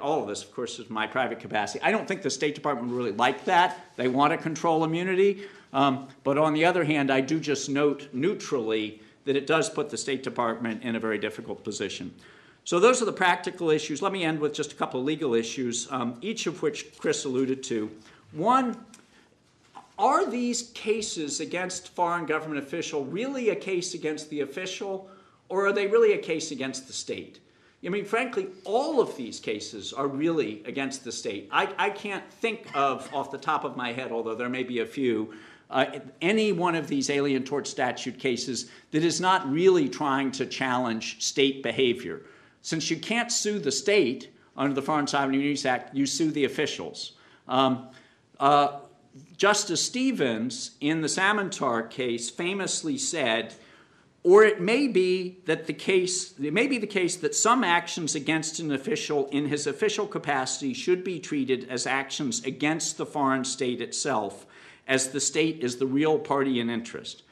all of this, of course, is my private capacity. I don't think the State Department would really like that. They want to control immunity. But on the other hand, I do just note neutrally that it does put the State Department in a very difficult position. So those are the practical issues. Let me end with just a couple of legal issues, each of which Chris alluded to. One, are these cases against foreign government official really a case against the official, or are they really a case against the state? I mean, frankly, all of these cases are really against the state. I can't think of, off the top of my head, although there may be a few, any one of these Alien Tort Statute cases that is not really trying to challenge state behavior. Since you can't sue the state under the Foreign Sovereign Immunities Act, you sue the officials. Justice Stevens, in the Samantar case, famously said, or it may be the case that some actions against an official in his official capacity should be treated as actions against the foreign state itself, as the state is the real party in interest.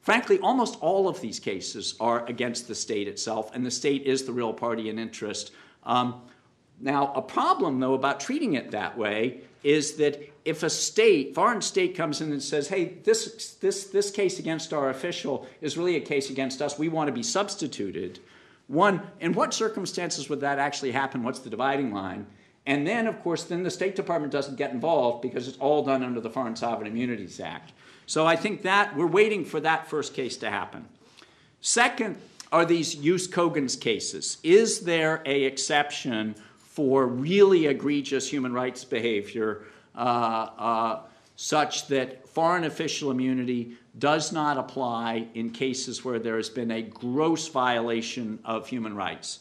Frankly, almost all of these cases are against the state itself, and the state is the real party in interest. Now, a problem, though, about treating it that way is that if a state, foreign state, comes in and says, hey, this case against our official is really a case against us, we want to be substituted, one, in what circumstances would that actually happen? What's the dividing line? And then, of course, then the State Department doesn't get involved because it's all done under the Foreign Sovereign Immunities Act. So I think that we're waiting for that first case to happen. Second are these Jus Cogens cases. Is there an exception for really egregious human rights behavior such that foreign official immunity does not apply in cases where there has been a gross violation of human rights,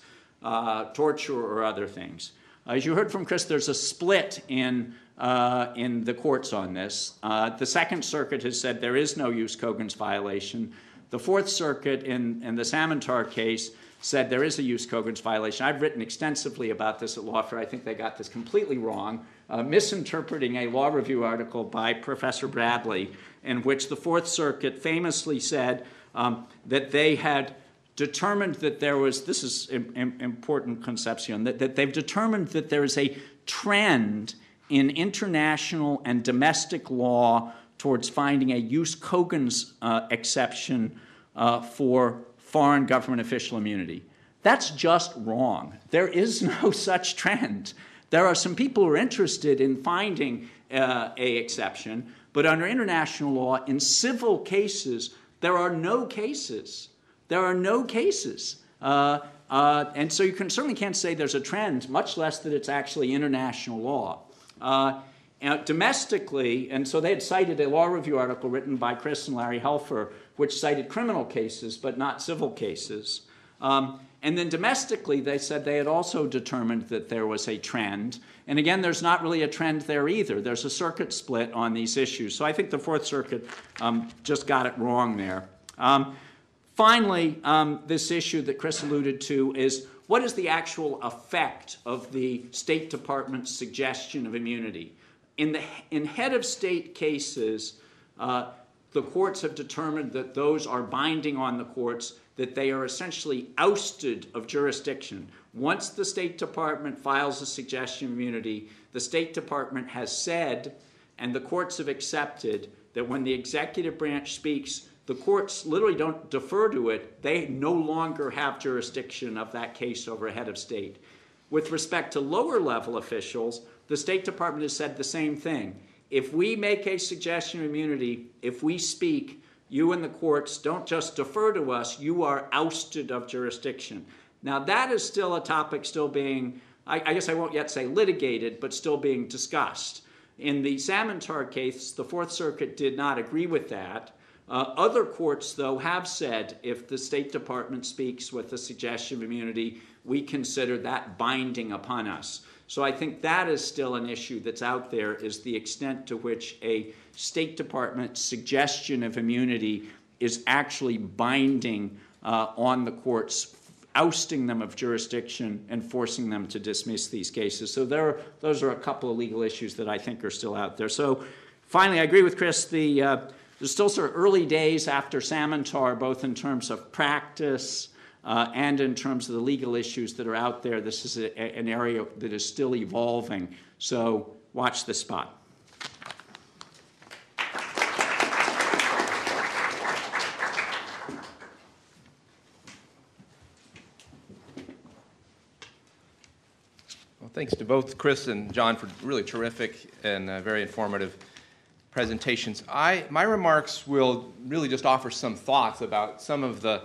torture or other things? As you heard from Chris, there's a split in the courts on this. The Second Circuit has said there is no Jus Cogens violation. The Fourth Circuit in the Samantar case said there is a Jus Cogens violation. I've written extensively about this at Lawfare. I think they got this completely wrong, misinterpreting a law review article by Professor Bradley in which the Fourth Circuit famously said that they had determined that there was, this is important conception, that they've determined that there is a trend in international and domestic law towards finding a Jus Cogens exception for foreign government official immunity. That's just wrong. There is no such trend. There are some people who are interested in finding a exception, but under international law, in civil cases, there are no cases. There are no cases. And so you certainly can't say there's a trend, much less that it's actually international law. Now, domestically, and so they had cited a law review article written by Chris and Larry Helfer, which cited criminal cases but not civil cases. And then domestically, they said they had also determined that there was a trend. And again, there's not really a trend there either. There's a circuit split on these issues. So I think the Fourth Circuit just got it wrong there. Finally, this issue that Chris alluded to is, what is the actual effect of the State Department's suggestion of immunity? In head of state cases, the courts have determined that those are binding on the courts, that they are essentially ousted of jurisdiction. Once the State Department files a suggestion of immunity, the State Department has said, and the courts have accepted, that when the executive branch speaks, the courts literally don't defer to it. They no longer have jurisdiction of that case over a head of state. With respect to lower level officials, the State Department has said the same thing. If we make a suggestion of immunity, if we speak, you and the courts don't just defer to us, you are ousted of jurisdiction. Now that is still a topic still being, I guess I won't yet say litigated, but still being discussed. In the Samantar case, the Fourth Circuit did not agree with that. Other courts, though, have said if the State Department speaks with a suggestion of immunity, we consider that binding upon us. So I think that is still an issue that's out there, is the extent to which a State Department suggestion of immunity is actually binding on the courts, ousting them of jurisdiction and forcing them to dismiss these cases. So those are a couple of legal issues that I think are still out there. So finally, I agree with Chris. There's still sort of early days after Samantar, both in terms of practice and in terms of the legal issues that are out there. This is an area that is still evolving, so watch this spot. Well, thanks to both Chris and John for really terrific and very informative presentations. My remarks will really just offer some thoughts about some of the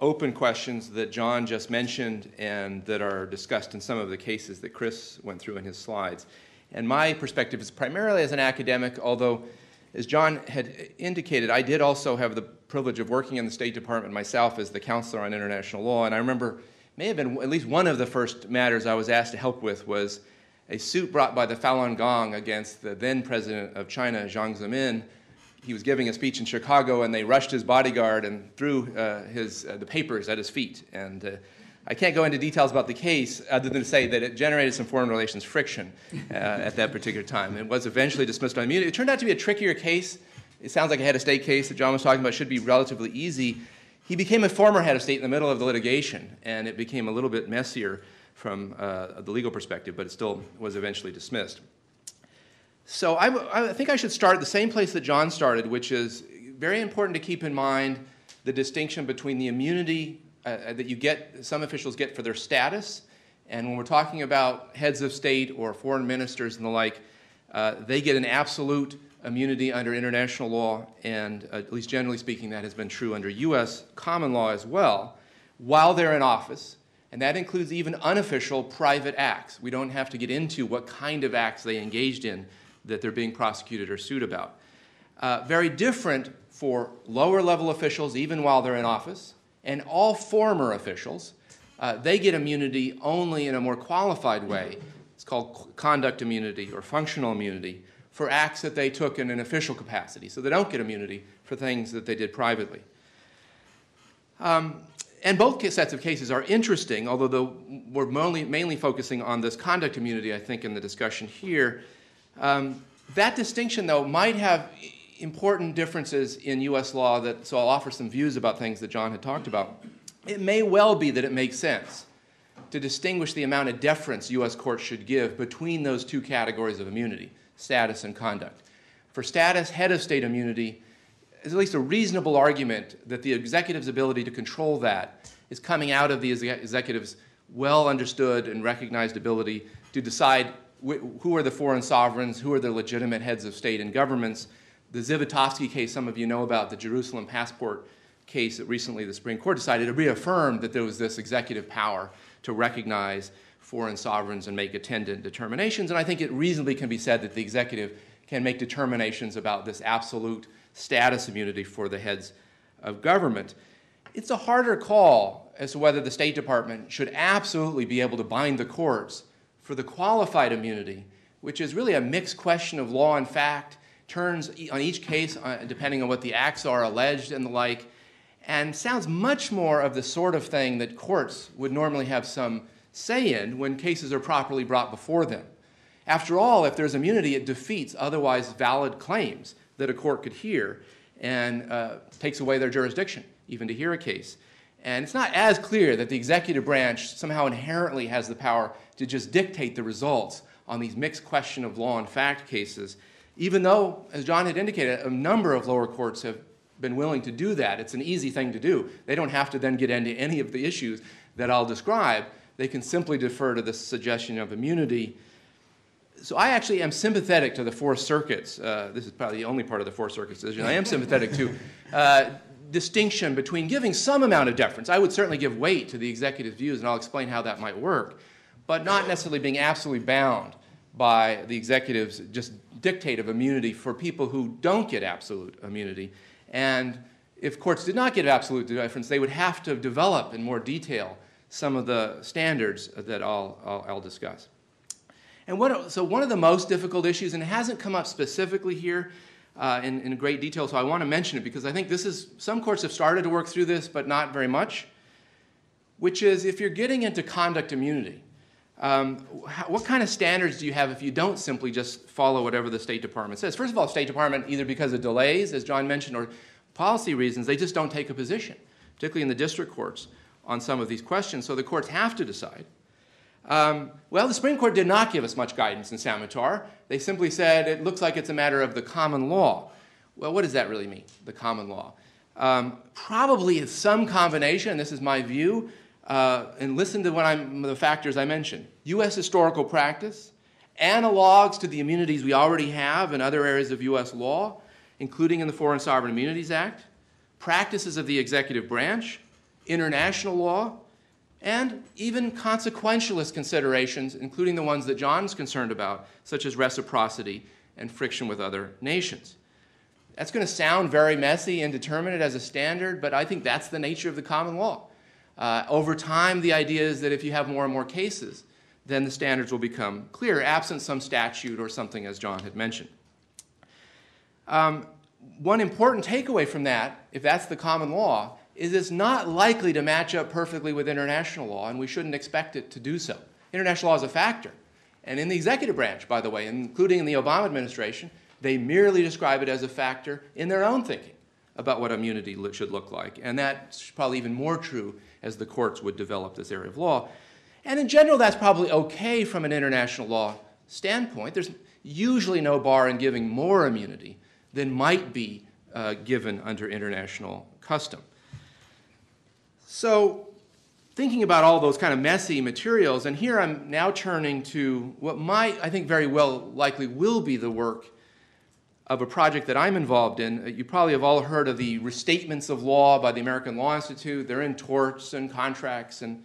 open questions that John just mentioned and that are discussed in some of the cases that Chris went through in his slides. And my perspective is primarily as an academic, although as John had indicated, I did also have the privilege of working in the State Department myself as the counselor on international law. And I remember may have been at least one of the first matters I was asked to help with was a suit brought by the Falun Gong against the then president of China, Jiang Zemin. He was giving a speech in Chicago, and they rushed his bodyguard and threw the papers at his feet. And I can't go into details about the case other than to say that it generated some foreign relations friction at that particular time. It was eventually dismissed on immunity. It turned out to be a trickier case. It sounds like a head of state case that John was talking about should be relatively easy. He became a former head of state in the middle of the litigation, and it became a little bit messier from the legal perspective, but it still was eventually dismissed. So I think I should start at the same place that John started, which is very important to keep in mind the distinction between the immunity that some officials get for their status And when we're talking about heads of state or foreign ministers and the like, they get an absolute immunity under international law, and at least generally speaking, that has been true under U.S. common law as well, while they're in office. And that includes even unofficial private acts. We don't have to get into what kind of acts they engaged in that they're being prosecuted or sued about. Very different for lower-level officials, even while they're in office, and all former officials. They get immunity only in a more qualified way. It's called conduct immunity or functional immunity for acts that they took in an official capacity. So they don't get immunity for things that they did privately. And both sets of cases are interesting, although we're mainly focusing on this conduct immunity, I think, in the discussion here. That distinction, though, might have important differences in U.S. law, so I'll offer some views about things that John had talked about. It may well be that it makes sense to distinguish the amount of deference U.S. courts should give between those two categories of immunity, status and conduct. For status, head of state immunity is at least a reasonable argument that the executive's ability to control that is coming out of the executive's well-understood and recognized ability to decide who are the foreign sovereigns, who are the legitimate heads of state and governments. The Zivotofsky case some of you know about, the Jerusalem passport case that recently the Supreme Court decided to reaffirm that there was this executive power to recognize foreign sovereigns and make attendant determinations. And I think it reasonably can be said that the executive can make determinations about this absolute status immunity for the heads of government. It's a harder call as to whether the State Department should absolutely be able to bind the courts for the qualified immunity, which is really a mixed question of law and fact, turns on each case depending on what the acts are alleged and the like, and sounds much more of the sort of thing that courts would normally have some say in when cases are properly brought before them. After all, if there's immunity, it defeats otherwise valid claims that a court could hear and takes away their jurisdiction, even to hear a case. And it's not as clear that the executive branch somehow inherently has the power to just dictate the results on these mixed question of law and fact cases, even though, as John had indicated, a number of lower courts have been willing to do that. It's an easy thing to do. They don't have to then get into any of the issues that I'll describe. They can simply defer to the suggestion of immunity. So I actually am sympathetic to the Fourth Circuit's, this is probably the only part of the Fourth Circuit's decision I am sympathetic to, distinction between giving some amount of deference. I would certainly give weight to the executive's views, and I'll explain how that might work, but not necessarily being absolutely bound by the executive's just dictate of immunity for people who don't get absolute immunity. And if courts did not get absolute deference, they would have to develop in more detail some of the standards that I'll discuss. And so one of the most difficult issues, and it hasn't come up specifically here in great detail, so I want to mention it because I think this is, some courts have started to work through this, but not very much, which is if you're getting into conduct immunity, what kind of standards do you have if you don't simply just follow whatever the State Department says? First of all, the State Department, either because of delays, as John mentioned, or policy reasons, they just don't take a position, particularly in the district courts, on some of these questions. So the courts have to decide. Well, the Supreme Court did not give us much guidance in Samantar. They simply said it looks like it's a matter of the common law. Well, what does that really mean, the common law? Probably it's some combination, and this is my view, and listen to the factors I mentioned. U.S. historical practice, analogs to the immunities we already have in other areas of U.S. law, including in the Foreign Sovereign Immunities Act, practices of the executive branch, international law, and even consequentialist considerations, including the ones that John's concerned about, such as reciprocity and friction with other nations. That's going to sound very messy and indeterminate as a standard, but I think that's the nature of the common law. Over time, the idea is that if you have more and more cases, then the standards will become clear, absent some statute or something, as John had mentioned. One important takeaway from that, if that's the common law, is it's not likely to match up perfectly with international law, and we shouldn't expect it to do so. International law is a factor. And in the executive branch, by the way, including in the Obama administration, they merely describe it as a factor in their own thinking about what immunity should look like. And that's probably even more true as the courts would develop this area of law. And in general, that's probably okay from an international law standpoint. There's usually no bar in giving more immunity than might be given under international custom. So thinking about all those kind of messy materials, and here I'm now turning to what might, I think, very well likely will be the work of a project that I'm involved in. You probably have all heard of the restatements of law by the American Law Institute. They're in torts and contracts and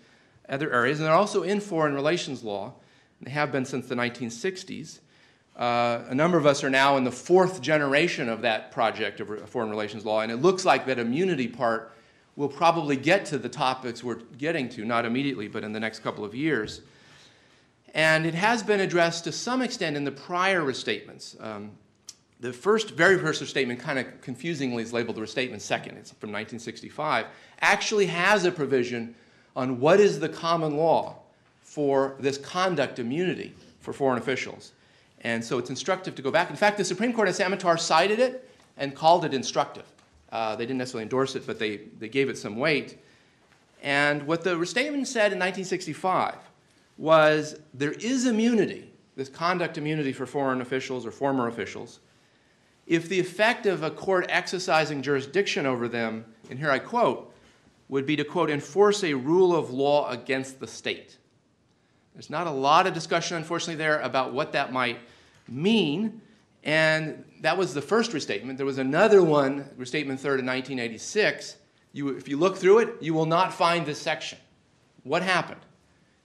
other areas, and they're also in foreign relations law, and they have been since the 1960s. A number of us are now in the fourth generation of that project of foreign relations law, and it looks like that immunity part will probably get to the topics we're getting to, not immediately, but in the next couple of years. And it has been addressed to some extent in the prior restatements. The very first restatement, kind of confusingly, is labeled the restatement second. It's from 1965, actually has a provision on what is the common law for this conduct immunity for foreign officials. And so it's instructive to go back. In fact, the Supreme Court in Samantar cited it and called it instructive. They didn't necessarily endorse it, but they gave it some weight. And what the restatement said in 1965 was there is immunity, this conduct immunity for foreign officials or former officials, if the effect of a court exercising jurisdiction over them, and here I quote, would be to, quote, enforce a rule of law against the state. There's not a lot of discussion, unfortunately, there about what that might mean. And that was the first restatement. There was another one, restatement third in 1986. If you look through it, you will not find this section. What happened?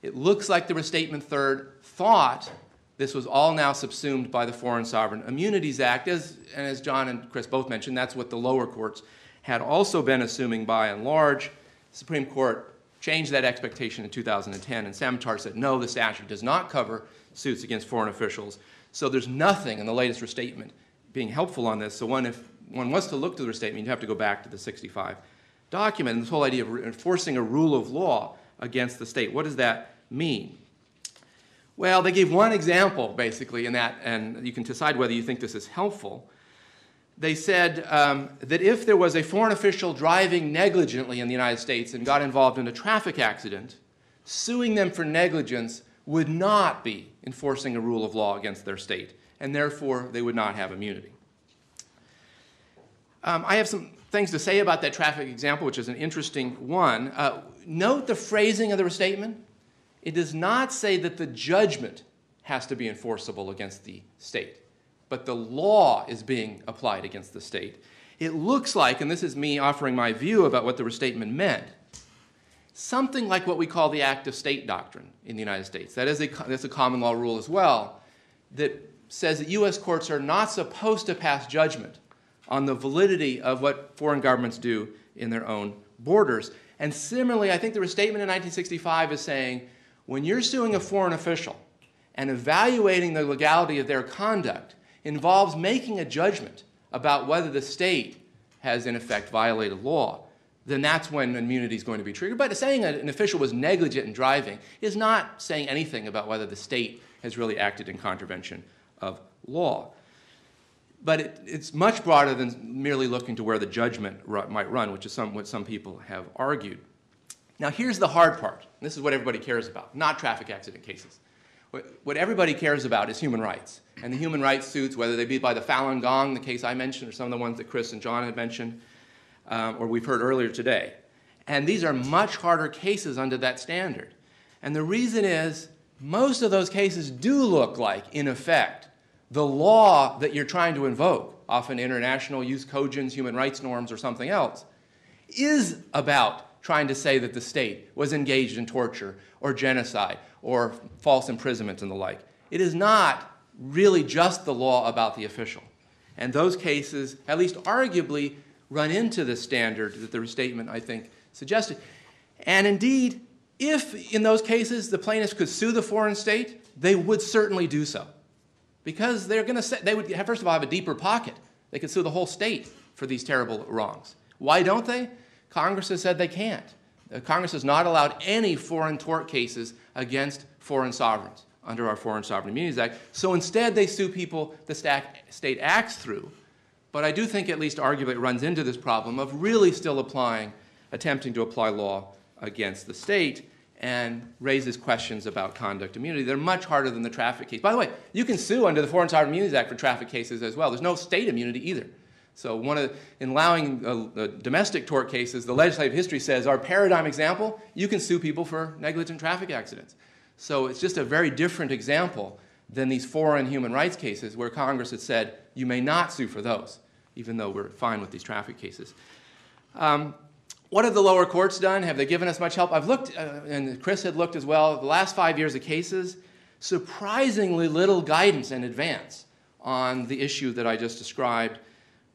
It looks like the restatement third thought this was all now subsumed by the Foreign Sovereign Immunities Act, as John and Chris both mentioned, that's what the lower courts had also been assuming by and large. The Supreme Court changed that expectation in 2010, and Samantar said, no, the statute does not cover suits against foreign officials. So there's nothing in the latest restatement being helpful on this. So if one wants to look to the restatement, you have to go back to the 65 document, and this whole idea of enforcing a rule of law against the state. What does that mean? Well, they gave one example, basically, in that, and you can decide whether you think this is helpful. They said that if there was a foreign official driving negligently in the United States and got involved in a traffic accident, suing them for negligence would not be enforcing a rule of law against their state, and therefore they would not have immunity. I have some things to say about that traffic example, which is an interesting one. Note the phrasing of the restatement. It does not say that the judgment has to be enforceable against the state, but the law is being applied against the state. It looks like, and this is me offering my view about what the restatement meant, something like what we call the act of state doctrine in the United States. That is that's a common law rule as well that says that U.S. courts are not supposed to pass judgment on the validity of what foreign governments do in their own borders. And similarly, I think the restatement in 1965 is saying, when you're suing a foreign official and evaluating the legality of their conduct involves making a judgment about whether the state has, in effect, violated law, then that's when immunity is going to be triggered. But saying an official was negligent in driving is not saying anything about whether the state has really acted in contravention of law. But it's much broader than merely looking to where the judgment might run, which is what some people have argued. Now, here's the hard part. This is what everybody cares about, not traffic accident cases. What everybody cares about is human rights. And the human rights suits, whether they be by the Falun Gong, the case I mentioned, or some of the ones that Chris and John had mentioned, or we've heard earlier today. And these are much harder cases under that standard. And the reason is most of those cases do look like, in effect, the law that you're trying to invoke, often international use cogens, human rights norms, or something else, is about trying to say that the state was engaged in torture or genocide or false imprisonment and the like. It is not really just the law about the official. And those cases, at least arguably, run into the standard that the restatement, I think, suggested. And indeed, if in those cases the plaintiffs could sue the foreign state, they would certainly do so. Because they're going to, they would, first of all, have a deeper pocket. They could sue the whole state for these terrible wrongs. Why don't they? Congress has said they can't. Congress has not allowed any foreign tort cases against foreign sovereigns under our Foreign Sovereign Immunities Act. So instead, they sue people the state acts through. But I do think, at least arguably, it runs into this problem of really still attempting to apply law against the state, and raises questions about conduct immunity. They're much harder than the traffic case. By the way, you can sue under the Foreign Sovereign Immunities Act for traffic cases as well. There's no state immunity either. So in allowing domestic tort cases, the legislative history says, our paradigm example, you can sue people for negligent traffic accidents. So it's just a very different example than these foreign human rights cases where Congress had said, you may not sue for those, even though we're fine with these traffic cases. What have the lower courts done? Have they given us much help? I've looked, and Chris had looked as well, the last 5 years of cases, surprisingly little guidance and advance on the issue that I just described.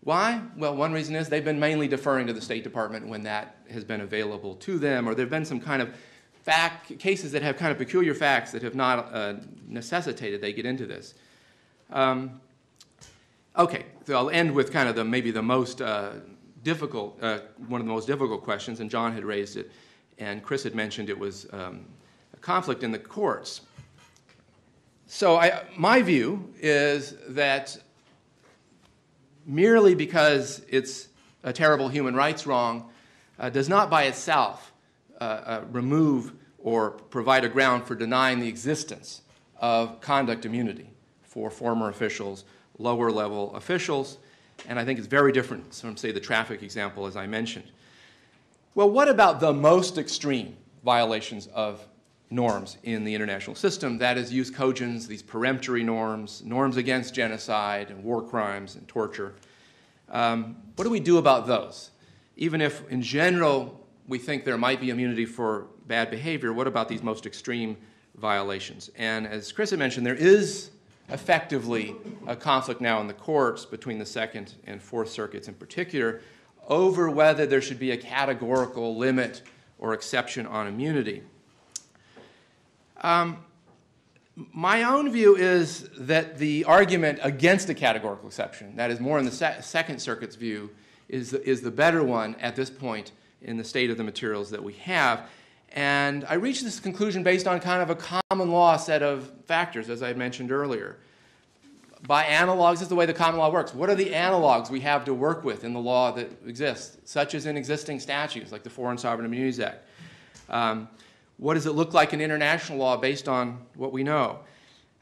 Why? Well, one reason is they've been mainly deferring to the State Department when that has been available to them, or there have been some kind of cases that have kind of peculiar facts that have not necessitated they get into this. Okay, so I'll end with kind of one of the most difficult questions, and John had raised it, and Chris had mentioned it was a conflict in the courts. So my view is that merely because it's a terrible human rights wrong does not by itself remove or provide a ground for denying the existence of conduct immunity for former officials, lower level officials, and I think it's very different from, say, the traffic example as I mentioned. Well, what about the most extreme violations of norms in the international system? That is use cogens, these peremptory norms, norms against genocide and war crimes and torture. What do we do about those? Even if in general we think there might be immunity for bad behavior, what about these most extreme violations? And as Chris had mentioned, there is effectively a conflict now in the courts between the Second and Fourth Circuits in particular over whether there should be a categorical limit or exception on immunity. My own view is that the argument against a categorical exception, that is more in the Second Circuit's view, is the better one at this point in the state of the materials that we have. And I reached this conclusion based on kind of a common law set of factors, as I mentioned earlier. By analogs, this is the way the common law works. What are the analogs we have to work with in the law that exists, such as in existing statutes, like the Foreign Sovereign Immunities Act? What does it look like in international law based on what we know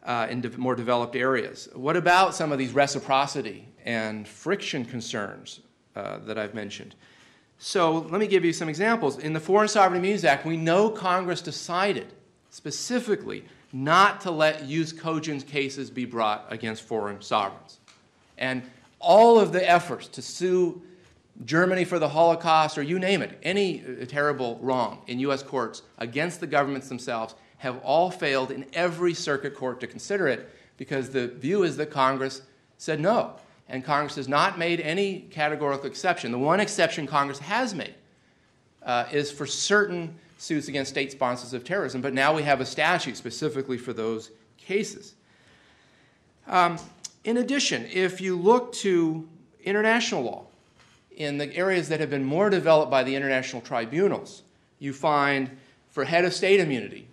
in more developed areas? What about some of these reciprocity and friction concerns that I've mentioned? So let me give you some examples. In the Foreign Sovereign Immunities Act, we know Congress decided specifically not to let use cogens cases be brought against foreign sovereigns. And all of the efforts to sue Germany for the Holocaust, or you name it, any terrible wrong in U.S. courts against the governments themselves have all failed in every circuit court to consider it because the view is that Congress said no. And Congress has not made any categorical exception. The one exception Congress has made is for certain suits against state sponsors of terrorism, but now we have a statute specifically for those cases. In addition, if you look to international law, in the areas that have been more developed by the international tribunals, you find for head of state immunity,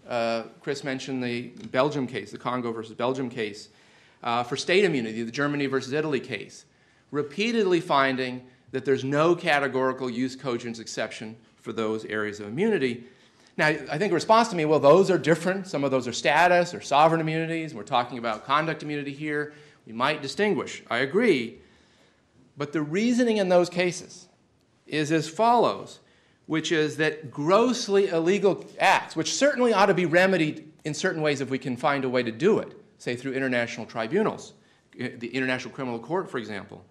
Chris mentioned the Belgium case, the Congo versus Belgium case, for state immunity, the Germany versus Italy case, repeatedly finding that there's no categorical use cogens exception for those areas of immunity. Now, I think in response to me, well, those are different. Some of those are status or sovereign immunities. We're talking about conduct immunity here. We might distinguish. I agree. But the reasoning in those cases is as follows, which is that grossly illegal acts, which certainly ought to be remedied in certain ways if we can find a way to do it, say through international tribunals, the International Criminal Court, for example,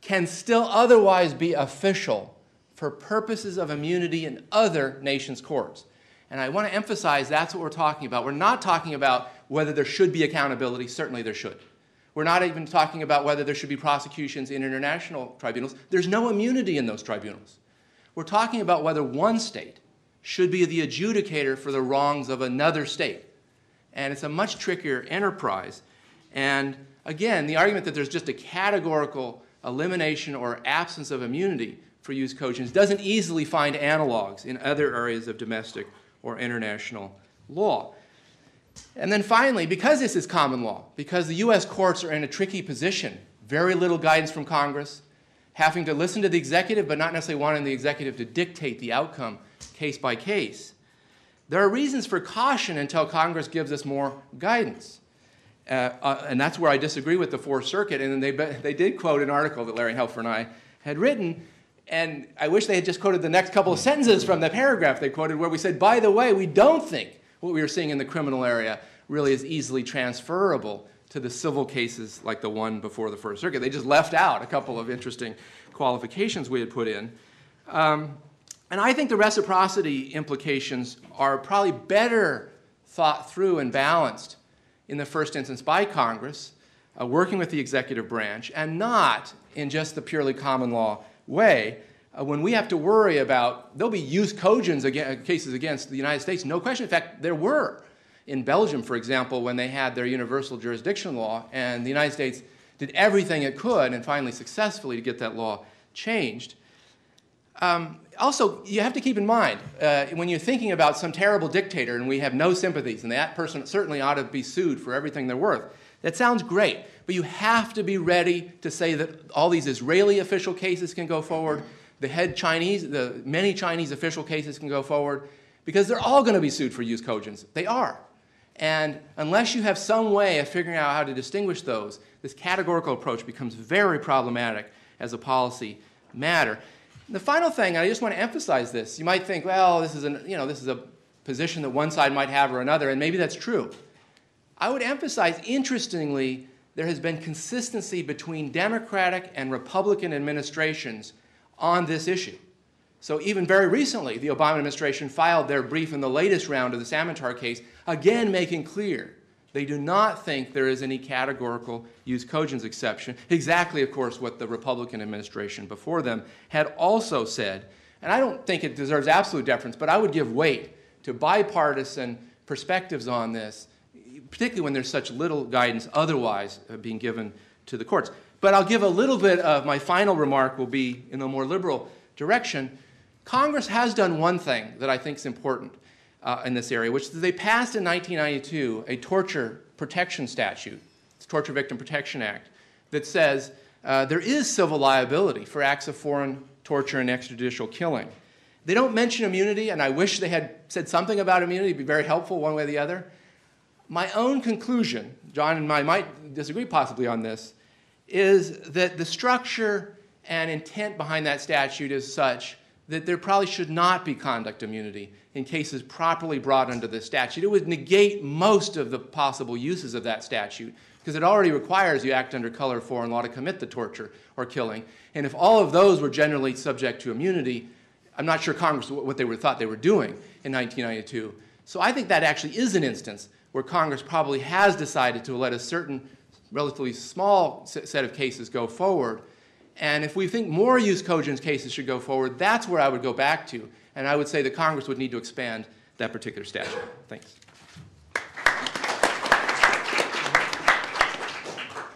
can still otherwise be official for purposes of immunity in other nations' courts. And I want to emphasize that's what we're talking about. We're not talking about whether there should be accountability. Certainly there should. We're not even talking about whether there should be prosecutions in international tribunals. There's no immunity in those tribunals. We're talking about whether one state should be the adjudicator for the wrongs of another state. And it's a much trickier enterprise. And again, the argument that there's just a categorical elimination or absence of immunity for use cogens doesn't easily find analogs in other areas of domestic or international law. And then finally, because this is common law, because the U.S. courts are in a tricky position, very little guidance from Congress, having to listen to the executive but not necessarily wanting the executive to dictate the outcome case by case, there are reasons for caution until Congress gives us more guidance. And that's where I disagree with the Fourth Circuit. And then they did quote an article that Larry Helfer and I had written. And I wish they had just quoted the next couple of sentences from the paragraph they quoted where we said, by the way, we don't think what we are seeing in the criminal area really is easily transferable to the civil cases like the one before the First Circuit. They just left out a couple of interesting qualifications we had put in. And I think the reciprocity implications are probably better thought through and balanced in the first instance by Congress, working with the executive branch, and not in just the purely common law way, when we have to worry about, there'll be use cogens cases against the United States, no question. In fact, there were. In Belgium, for example, when they had their universal jurisdiction law, and the United States did everything it could, and finally successfully, to get that law changed. Also, you have to keep in mind, when you're thinking about some terrible dictator and we have no sympathies, and that person certainly ought to be sued for everything they're worth, that sounds great, but you have to be ready to say that all these Israeli official cases can go forward, the many Chinese official cases can go forward, because they're all going to be sued for jus cogens. They are. And unless you have some way of figuring out how to distinguish those, this categorical approach becomes very problematic as a policy matter. The final thing, and I just want to emphasize this, you might think, well, this is a position that one side might have or another, and maybe that's true. I would emphasize, interestingly, there has been consistency between Democratic and Republican administrations on this issue. So even very recently, the Obama administration filed their brief in the latest round of the Samantar case, again making clear they do not think there is any categorical jus cogens exception, exactly, of course, what the Republican administration before them had also said. And I don't think it deserves absolute deference, but I would give weight to bipartisan perspectives on this, particularly when there's such little guidance otherwise being given to the courts. But I'll give a little bit of my final remark will be in a more liberal direction. Congress has done one thing that I think is important in this area, which is they passed in 1992 a torture protection statute, it's Torture Victim Protection Act, that says there is civil liability for acts of foreign torture and extrajudicial killing. They don't mention immunity, and I wish they had said something about immunity. It'd be very helpful one way or the other. My own conclusion, John and I might disagree possibly on this, is that the structure and intent behind that statute is such that there probably should not be conduct immunity in cases properly brought under the statute. It would negate most of the possible uses of that statute because it already requires you act under color of foreign law to commit the torture or killing. And if all of those were generally subject to immunity, I'm not sure Congress what they thought they were doing in 1992. So I think that actually is an instance where Congress probably has decided to let a certain relatively small set of cases go forward. And if we think more jus cogens cases should go forward, that's where I would go back to. And I would say that Congress would need to expand that particular statute. Thanks.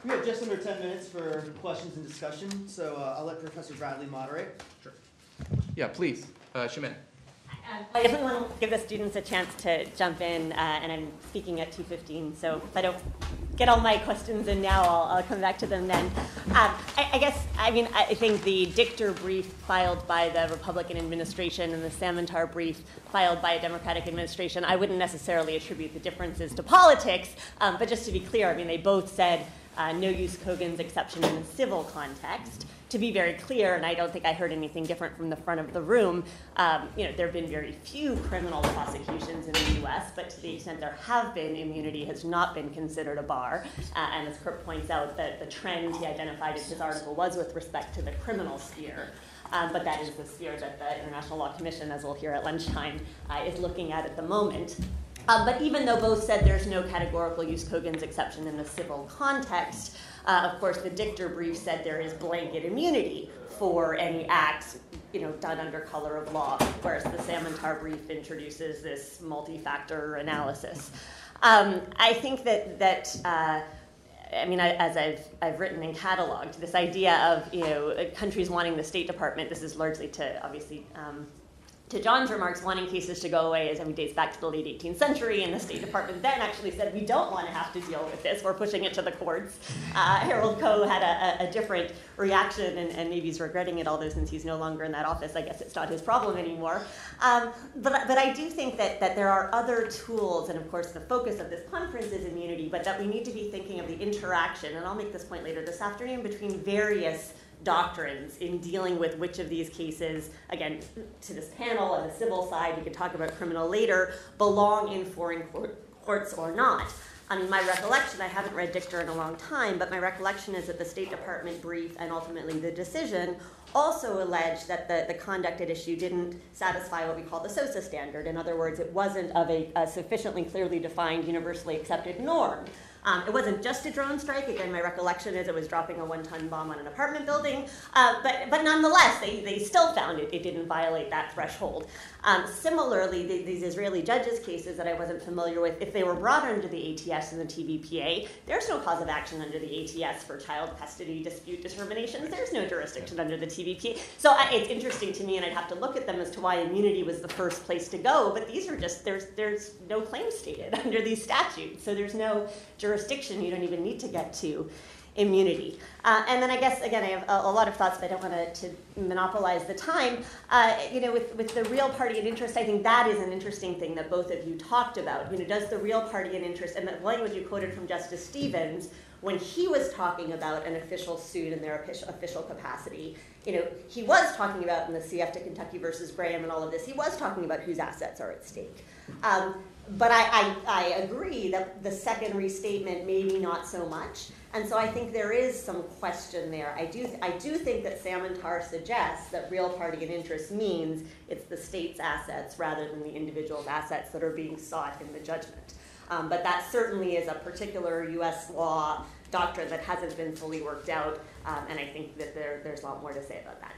We have just under 10 minutes for questions and discussion. So I'll let Professor Bradley moderate. Sure. Yeah, please. Shemin. I definitely want to give the students a chance to jump in, and I'm speaking at 2:15, so if I don't get all my questions in now, I'll come back to them then. I think the Dichter brief filed by the Republican administration and the Samantar brief filed by a Democratic administration, I wouldn't necessarily attribute the differences to politics, but just to be clear, they both said no jus cogens exception in the civil context. To be very clear, and I don't think I heard anything different from the front of the room, there have been very few criminal prosecutions in the U.S., but to the extent there have been, immunity has not been considered a bar. And as Kurt points out, the trend he identified in his article was with respect to the criminal sphere. But that is the sphere that the International Law Commission, as we'll hear at lunchtime, is looking at the moment. But even though both said there's no categorical jus cogens exception in the civil context, of course, the Dichter brief said there is blanket immunity for any acts, done under color of law, whereas the Samantar brief introduces this multi-factor analysis. I think as I've written and cataloged, this idea of countries wanting the State Department, this is largely to obviously to John's remarks, wanting cases to go away is, I mean, dates back to the late 18th century, and the State Department then actually said, we don't want to have to deal with this. We're pushing it to the courts. Harold Koh had a different reaction, and maybe he's regretting it, although since he's no longer in that office, I guess it's not his problem anymore. But I do think that there are other tools, and of course the focus of this conference is immunity, but that we need to be thinking of the interaction, and I'll make this point later this afternoon, between various doctrines in dealing with which of these cases, again, to this panel on the civil side, we could talk about criminal later, belong in foreign courts or not. I mean, my recollection, I haven't read dicta in a long time, but my recollection is that the State Department brief and ultimately the decision also alleged that the conduct at issue didn't satisfy what we call the SOSA standard. In other words, it wasn't of a sufficiently clearly defined, universally accepted norm. It wasn't just a drone strike. Again, my recollection is it was dropping a one-ton bomb on an apartment building. But nonetheless, they still found it didn't violate that threshold. Similarly, these Israeli judges' cases that I wasn't familiar with, if they were brought under the ATS and the TVPA, there's no cause of action under the ATS for child custody dispute determinations. There's no jurisdiction under the TVPA. So it's interesting to me, and I'd have to look at them as to why immunity was the first place to go. But these are just, there's no claim stated under these statutes. So there's no jurisdiction, you don't even need to get to immunity. And then I guess, again, I have a lot of thoughts, but I don't want to monopolize the time. With the real party in interest, I think that is an interesting thing that both of you talked about. You know, does the real party in interest, and the language you quoted from Justice Stevens, when he was talking about an official suit in their official capacity, you know, he was talking about in the CF to Kentucky versus Graham and all of this, he was talking about whose assets are at stake. But I agree that the second restatement maybe not so much, and so I think there is some question there. I do think that Samantar suggests that real party in interest means it's the state's assets rather than the individual's assets that are being sought in the judgment. But that certainly is a particular U.S. law doctrine that hasn't been fully worked out, and I think that there's a lot more to say about that.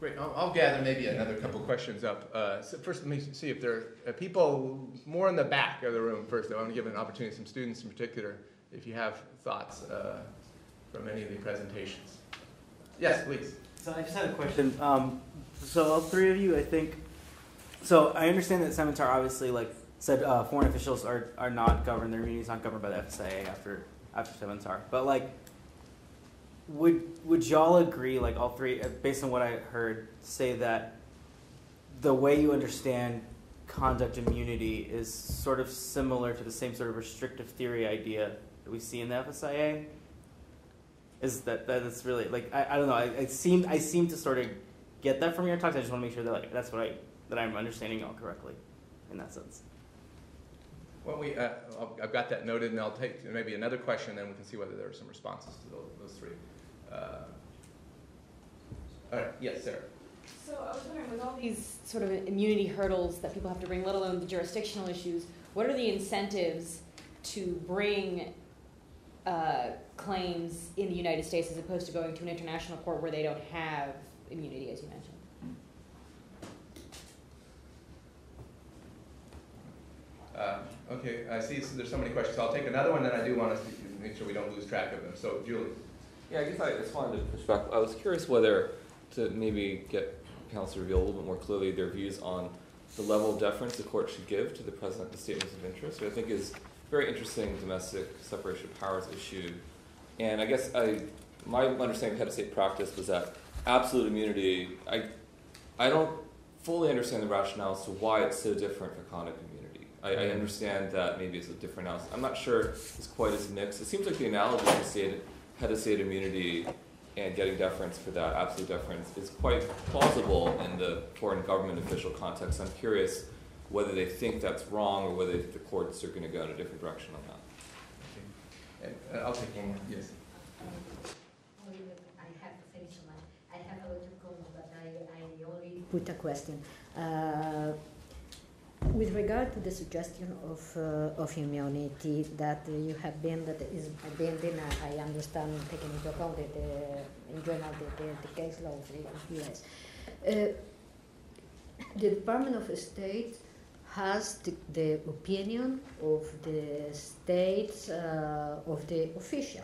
Great. I'll gather maybe another couple questions up. So first, let me see if there are people more in the back of the room first. I want to give an opportunity to some students in particular, if you have thoughts from any of the presentations. Yes, please. So I just had a question. So all three of you, I think, so I understand that Samantar obviously like said foreign officials are not governed, their immunity is not governed by the FSIA after Samantar. But like, Would y'all agree, like all three, based on what I heard, say that the way you understand conduct immunity is sort of similar to the same sort of restrictive theory idea that we see in the FSIA? Is that it's really like I don't know. I seem to sort of get that from your talks. I just want to make sure that like, that's what I'm understanding all correctly, in that sense. Well, I've got that noted, and I'll take maybe another question, and then we can see whether there are some responses to those three. All right, yes, Sarah. So I was wondering, with all these sort of immunity hurdles that people have to bring, let alone the jurisdictional issues, what are the incentives to bring claims in the United States as opposed to going to an international court where they don't have immunity, as you mentioned? Okay, I see there's so many questions. So I'll take another one, and I do want to make sure we don't lose track of them. So, Julie. Yeah, I guess I just wanted to push back. I was curious whether to maybe get panelists to reveal a little bit more clearly their views on the level of deference the court should give to the president of statements of interest, which I think is a very interesting domestic separation of powers issue. And I guess my understanding of head of state practice was that absolute immunity, I don't fully understand the rationale as to why it's so different for conduct immunity. I understand that maybe it's a different analysis. I'm not sure it's quite as mixed. It seems like the analogy to state head of state immunity and getting deference for that, absolute deference, is quite plausible in the foreign government official context. I'm curious whether they think that's wrong or whether the courts are going to go in a different direction on that. Okay. I'll take one more. Yes. I have to finish mine. I have a lot of comments, but I only put a question. With regard to the suggestion of immunity that you have been, that is bending, I understand, taking into account in general the case law of the U.S. The Department of State has the opinion of the states of the official,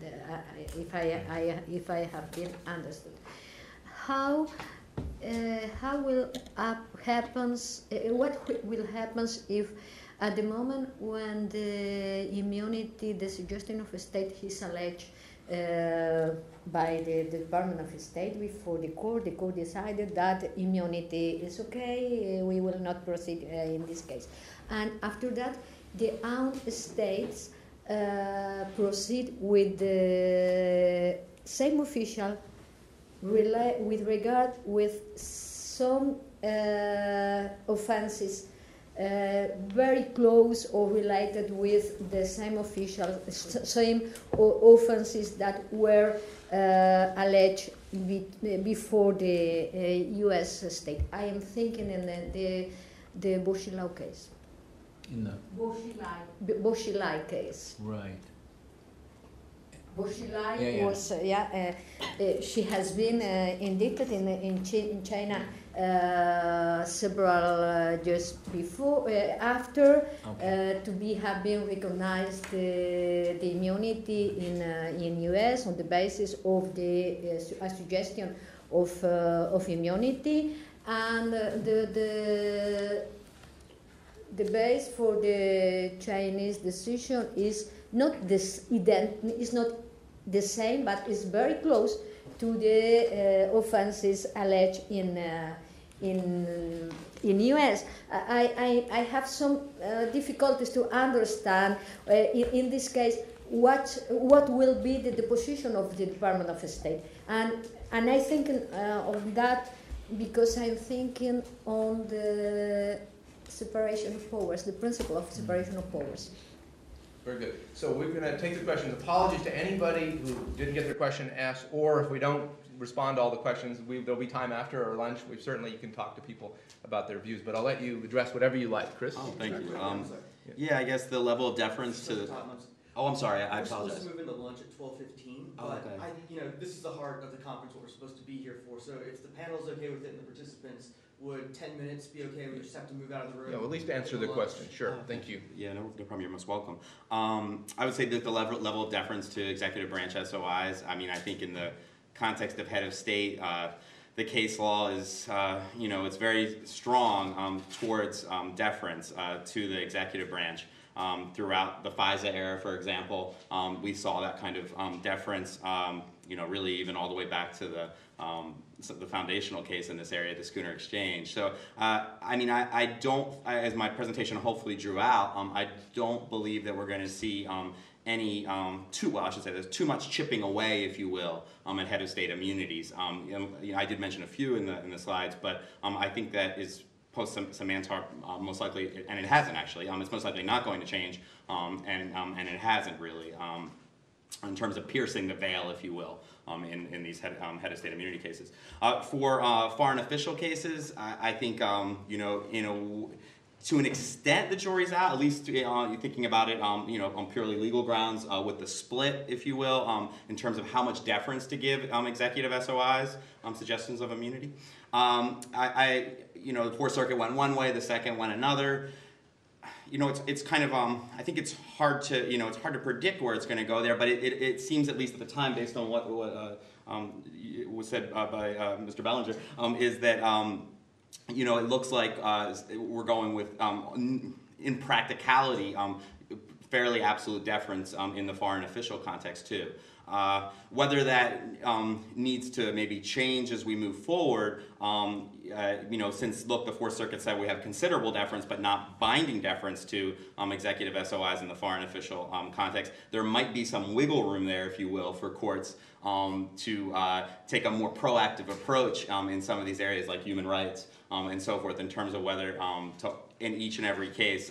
if I have been understood. How what will happen if at the moment when the immunity, the suggestion of a state is alleged by the Department of State before the court decided that immunity is okay, we will not proceed in this case. And after that, the armed states proceed with the same official with regard with some offenses very close or related with the same official, same offenses that were alleged before the U.S. state. I am thinking in the Bo Xilai case. In the Bo Xilai case. Right. Bo Xilai was, she has been indicted in China several years before, after, okay, to be have been recognized the immunity in U.S. on the basis of the a suggestion of immunity, and the base for the Chinese decision is not this identity, is not the same, but it's very close to the offenses alleged in U.S. I have some difficulties to understand in this case what will be the position of the Department of State, and I think of that because I'm thinking on the separation of powers, the principle of separation of powers. Very good. So we're going to take the questions. Apologies to anybody who didn't get their question asked, or if we don't respond to all the questions, there'll be time after our lunch. We certainly, you can talk to people about their views, but I'll let you address whatever you like. Chris? Oh, thank you. Yeah, I guess the level of deference to the... Oh, I'm sorry. I apologize. We're supposed to move into lunch at 12:15, but okay. This is the heart of the conference, what we're supposed to be here for, so if the panel's okay with it and the participants, would 10 minutes be okay? We just have to move out of the room? No, at least answer the question. Sure, thank you. Yeah, no problem. You're most welcome. I would say that the level of deference to executive branch SOIs, I mean, I think in the context of head of state, the case law is, it's very strong towards deference to the executive branch. Throughout the FISA era, for example, we saw that kind of deference, really even all the way back to the foundational case in this area, the Schooner Exchange. So, as my presentation hopefully drew out, I don't believe that we're going to see there's too much chipping away, if you will, at head of state immunities. I did mention a few in the slides, but I think that is post Samantar most likely, and it hasn't actually. It's most likely not going to change, and it hasn't really. In terms of piercing the veil, if you will, in these head of state immunity cases. For foreign official cases, I think, to an extent the jury's out, at least you're thinking about it on purely legal grounds with the split, if you will, in terms of how much deference to give executive SOIs, suggestions of immunity. The Fourth Circuit went one way, the Second went another. It's kind of, I think it's hard to, it's hard to predict where it's going to go there, but it seems, at least at the time, based on what was said by Mr. Bellinger, is that, it looks like we're going with, in practicality, fairly absolute deference in the foreign official context, too. Whether that needs to maybe change as we move forward, since, look, the Fourth Circuit said we have considerable deference but not binding deference to executive SOIs in the foreign official context, there might be some wiggle room there, if you will, for courts to take a more proactive approach in some of these areas like human rights and so forth, in terms of whether to, in each and every case,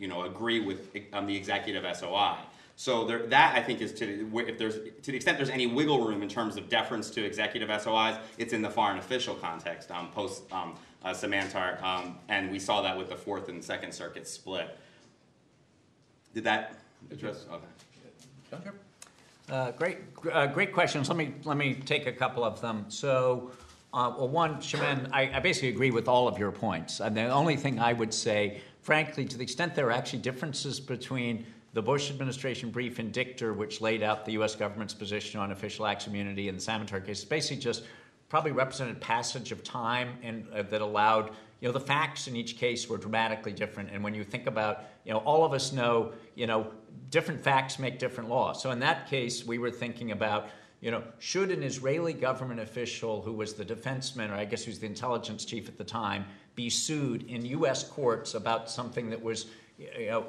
agree with the executive SOI. So there, that, I think, is to the extent there's any wiggle room in terms of deference to executive SOIs, it's in the foreign official context, post Samantar, and we saw that with the Fourth and Second Circuit split. Did that address? Okay. Great questions. Let me take a couple of them. So, one, Shemin, I basically agree with all of your points, and the only thing I would say, frankly, to the extent there are actually differences between the Bush administration brief in Dictor, which laid out the U.S. government's position on official acts immunity, and the Samantar case, basically just probably represented passage of time and that allowed, you know, the facts in each case were dramatically different. And when you think about, you know, all of us know, you know, different facts make different laws. So in that case, we were thinking about, you know, should an Israeli government official who was the defenseman, or I guess who's the intelligence chief at the time, be sued in U.S. courts about something that was, you know,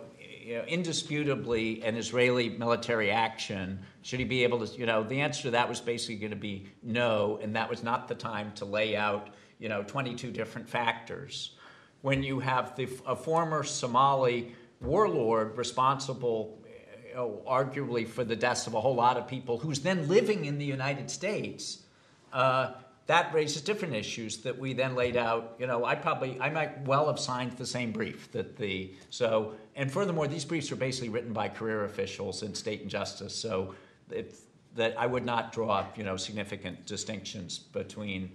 indisputably an Israeli military action? Should he be able to, you know, the answer to that was basically going to be no, and that was not the time to lay out, you know, 22 different factors. When you have a former Somali warlord responsible, you know, arguably for the deaths of a whole lot of people, who's then living in the United States, that raises different issues that we then laid out. You know, I might well have signed the same brief that and furthermore, these briefs are basically written by career officials in state and justice, so that I would not draw, you know, significant distinctions between.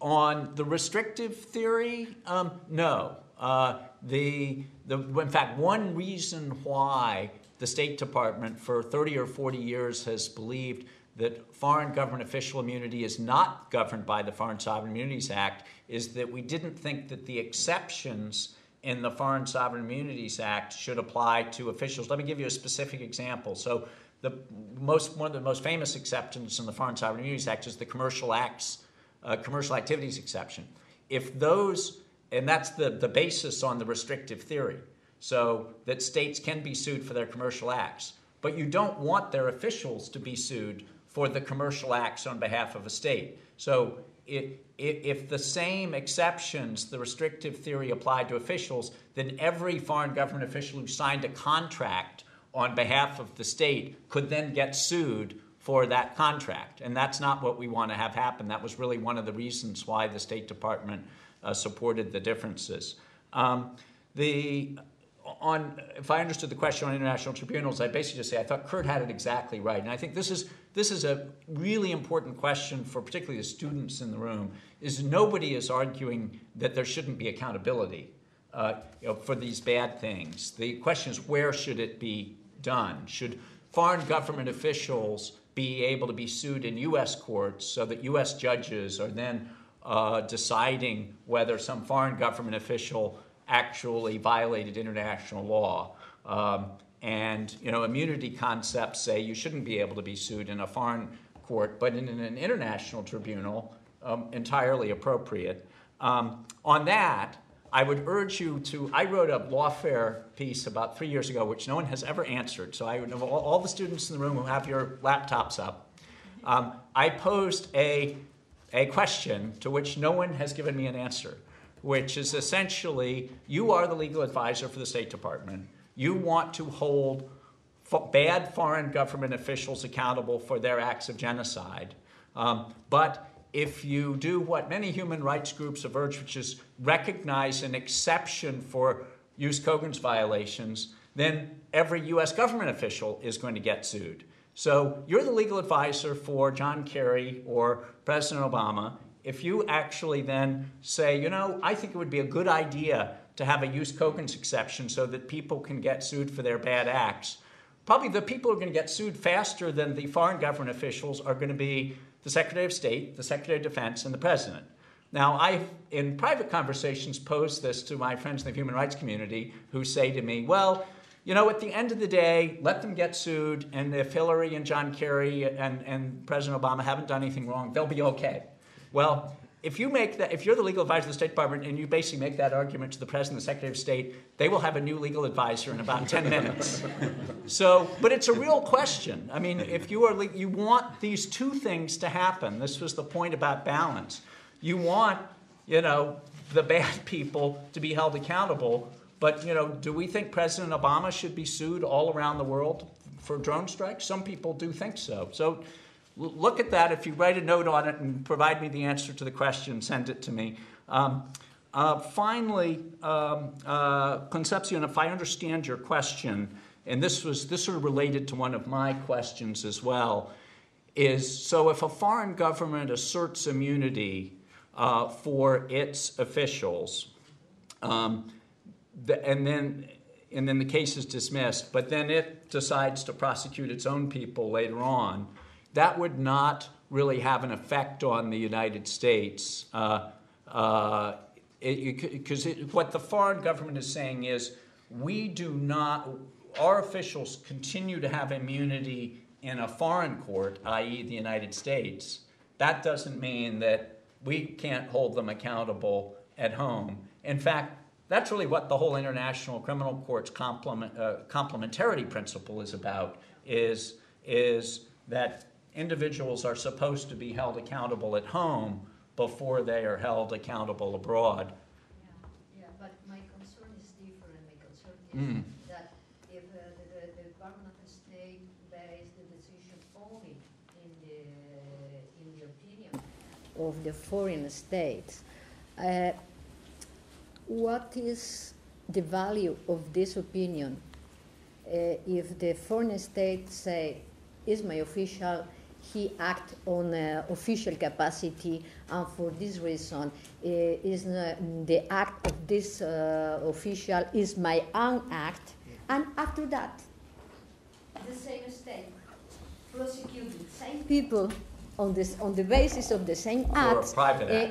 On the restrictive theory, no. In fact, one reason why the State Department for 30 or 40 years has believed that foreign government official immunity is not governed by the Foreign Sovereign Immunities Act is that we didn't think that the exceptions in the Foreign Sovereign Immunities Act should apply to officials. Let me give you a specific example. So one of the most famous exceptions in the Foreign Sovereign Immunities Act is the commercial activities exception. And that's the basis on the restrictive theory, so that states can be sued for their commercial acts. But you don't want their officials to be sued for the commercial acts on behalf of a state. So if the same exceptions, the restrictive theory, applied to officials, then every foreign government official who signed a contract on behalf of the state could then get sued for that contract. And that's not what we want to have happen. That was really one of the reasons why the State Department supported the differences. If I understood the question on international tribunals, I basically just say I thought Kurt had it exactly right, and I think this is a really important question for particularly the students in the room. Is nobody is arguing that there shouldn't be accountability for these bad things. The question is, where should it be done? Should foreign government officials be able to be sued in U.S. courts so that U.S. judges are then deciding whether some foreign government official actually violated international law? And, you know, immunity concepts say you shouldn't be able to be sued in a foreign court, but in an international tribunal, entirely appropriate. On that, I would urge you to, I wrote a lawfare piece about 3 years ago, which no one has ever answered. So I would have all the students in the room who have your laptops up. I posed a question to which no one has given me an answer, which is essentially, you are the legal advisor for the State Department. You want to hold bad foreign government officials accountable for their acts of genocide. But if you do what many human rights groups have urged, which is recognize an exception for Jus Cogens violations, then every U.S. government official is going to get sued. So you're the legal advisor for John Kerry or President Obama. If you actually then say, you know, I think it would be a good idea to have a Jus Cogens exception so that people can get sued for their bad acts, probably the people who are going to get sued faster than the foreign government officials are going to be the Secretary of State, the Secretary of Defense, and the President. Now, I've, in private conversations, posed this to my friends in the human rights community who say to me, well, you know, at the end of the day, let them get sued, and if Hillary and John Kerry and President Obama haven't done anything wrong, they'll be okay. Well, if you're the legal advisor to the State Department and you basically make that argument to the President, the Secretary of State, they will have a new legal advisor in about 10 minutes. So, but it's a real question. I mean, you want these two things to happen. This was the point about balance. You want, you know, the bad people to be held accountable. But, you know, do we think President Obama should be sued all around the world for drone strikes? Some people do think so. So look at that. If you write a note on it and provide me the answer to the question, send it to me. Finally, Concepcion, if I understand your question, and this sort of related to one of my questions as well, is so if a foreign government asserts immunity for its officials, and then the case is dismissed, but then it decides to prosecute its own people later on, that would not really have an effect on the United States. Because what the foreign government is saying is, we do not, our officials continue to have immunity in a foreign court, i.e. the United States. That doesn't mean that we can't hold them accountable at home. In fact, that's really what the whole International Criminal Court's complementarity principle is about, is that individuals are supposed to be held accountable at home before they are held accountable abroad. Yeah, but my concern is different. My concern is that if the Department of State based the decision only in the opinion of the foreign states, what is the value of this opinion if the foreign states say, is my official, he acts on official capacity, and for this reason, is the act of this official is my own act, and after that, the same state prosecutes the same people on the basis of the same act,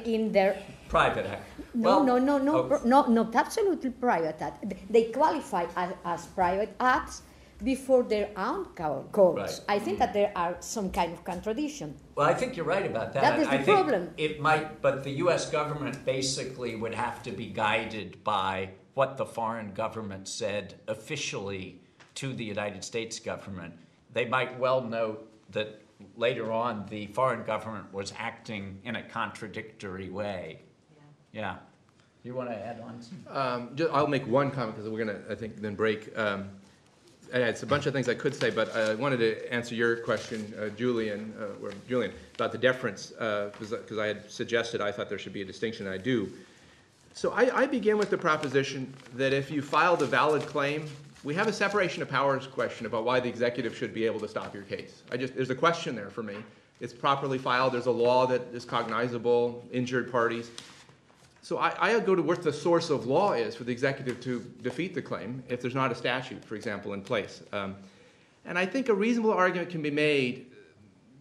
in their private act. No, well, not absolutely private act. They qualify as private acts before their own courts. Right. I think that there are some kind of contradiction. Well, I think you're right about that. That is the problem. It might, but the U.S. government basically would have to be guided by what the foreign government said officially to the United States government. They might well note that later on the foreign government was acting in a contradictory way. Yeah. You want to add on? I'll make one comment because we're going to, I think, then break. It's a bunch of things I could say, but I wanted to answer your question, Julian, about the deference, because I had suggested I thought there should be a distinction, and I do. So I begin with the proposition that if you filed a valid claim, we have a separation of powers question about why the executive should be able to stop your case. There's a question there for me. It's properly filed. There's a law that is cognizable, injured parties. So I go to what the source of law is for the executive to defeat the claim if there's not a statute, for example, in place. And I think a reasonable argument can be made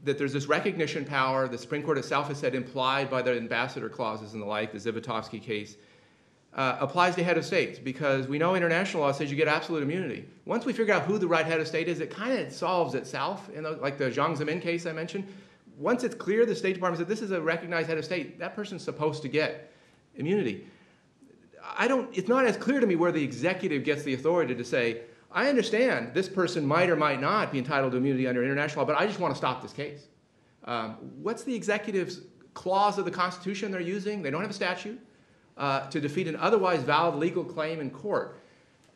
that there's this recognition power the Supreme Court itself has said implied by the ambassador clauses and the like, the Zivotofsky case, applies to head of states because we know international law says you get absolute immunity. Once we figure out who the right head of state is, it kind of solves itself, in like the Jiang Zemin case I mentioned. Once it's clear, the State Department said this is a recognized head of state, that person's supposed to get immunity. It's not as clear to me where the executive gets the authority to say, I understand this person might or might not be entitled to immunity under international law, but I just want to stop this case. What's the executive's clause of the Constitution they're using? They don't have a statute to defeat an otherwise valid legal claim in court.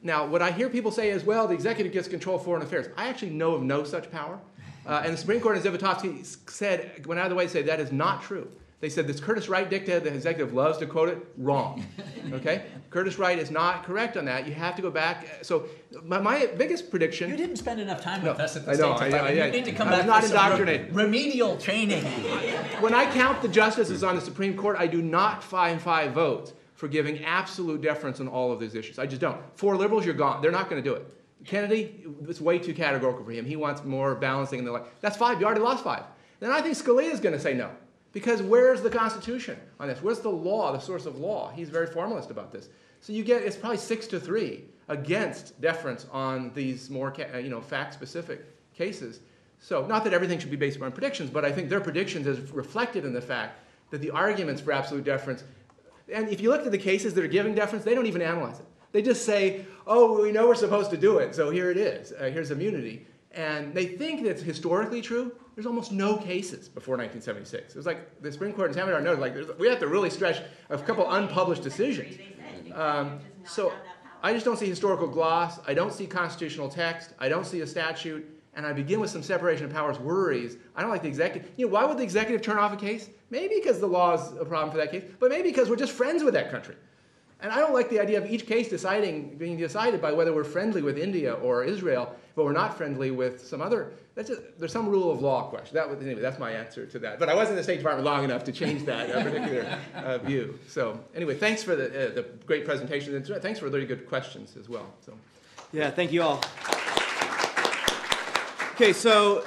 Now, what I hear people say is, well, the executive gets control of foreign affairs. I actually know of no such power. And the Supreme Court and Zivotofsky said, went out of the way to say that is not true. They said this Curtis Wright dicta, the executive loves to quote it, wrong. Okay? Curtis Wright is not correct on that. You have to go back. So my biggest prediction... You didn't spend enough time with us at the State Department. You need to come back not indoctrinated. Remedial training. When I count the justices on the Supreme Court, I do not find five votes for giving absolute deference on all of these issues. I just don't. Four liberals, you're gone. They're not going to do it. Kennedy, it's way too categorical for him. He wants more balancing. And they're like, that's five. You already lost five. Then I think Scalia is going to say no. Because where's the Constitution on this? Where's the law, the source of law? He's very formalist about this. So you get, it's probably 6-3 against deference on these more, fact-specific cases. So not that everything should be based upon predictions, but I think their predictions is reflected in the fact that the arguments for absolute deference, and if you look at the cases that are giving deference, they don't even analyze it. They just say, oh, we know we're supposed to do it, so here it is. Here's immunity. And they think that's historically true. There's almost no cases before 1976. It was like the Supreme Court in Samantar noted, like we have to really stretch a couple unpublished decisions. So I just don't see historical gloss. I don't see constitutional text. I don't see a statute. And I begin with some separation of powers worries. I don't like the executive. You know, why would the executive turn off a case? Maybe because the law is a problem for that case, but maybe because we're just friends with that country. And I don't like the idea of each case being decided by whether we're friendly with India or Israel, but we're not friendly with some other. There's some rule of law question. That's my answer to that. But I wasn't in the State Department long enough to change that particular view. So anyway, thanks for the great presentation, and thanks for really good questions as well. So, yeah, thank you all. Okay, so.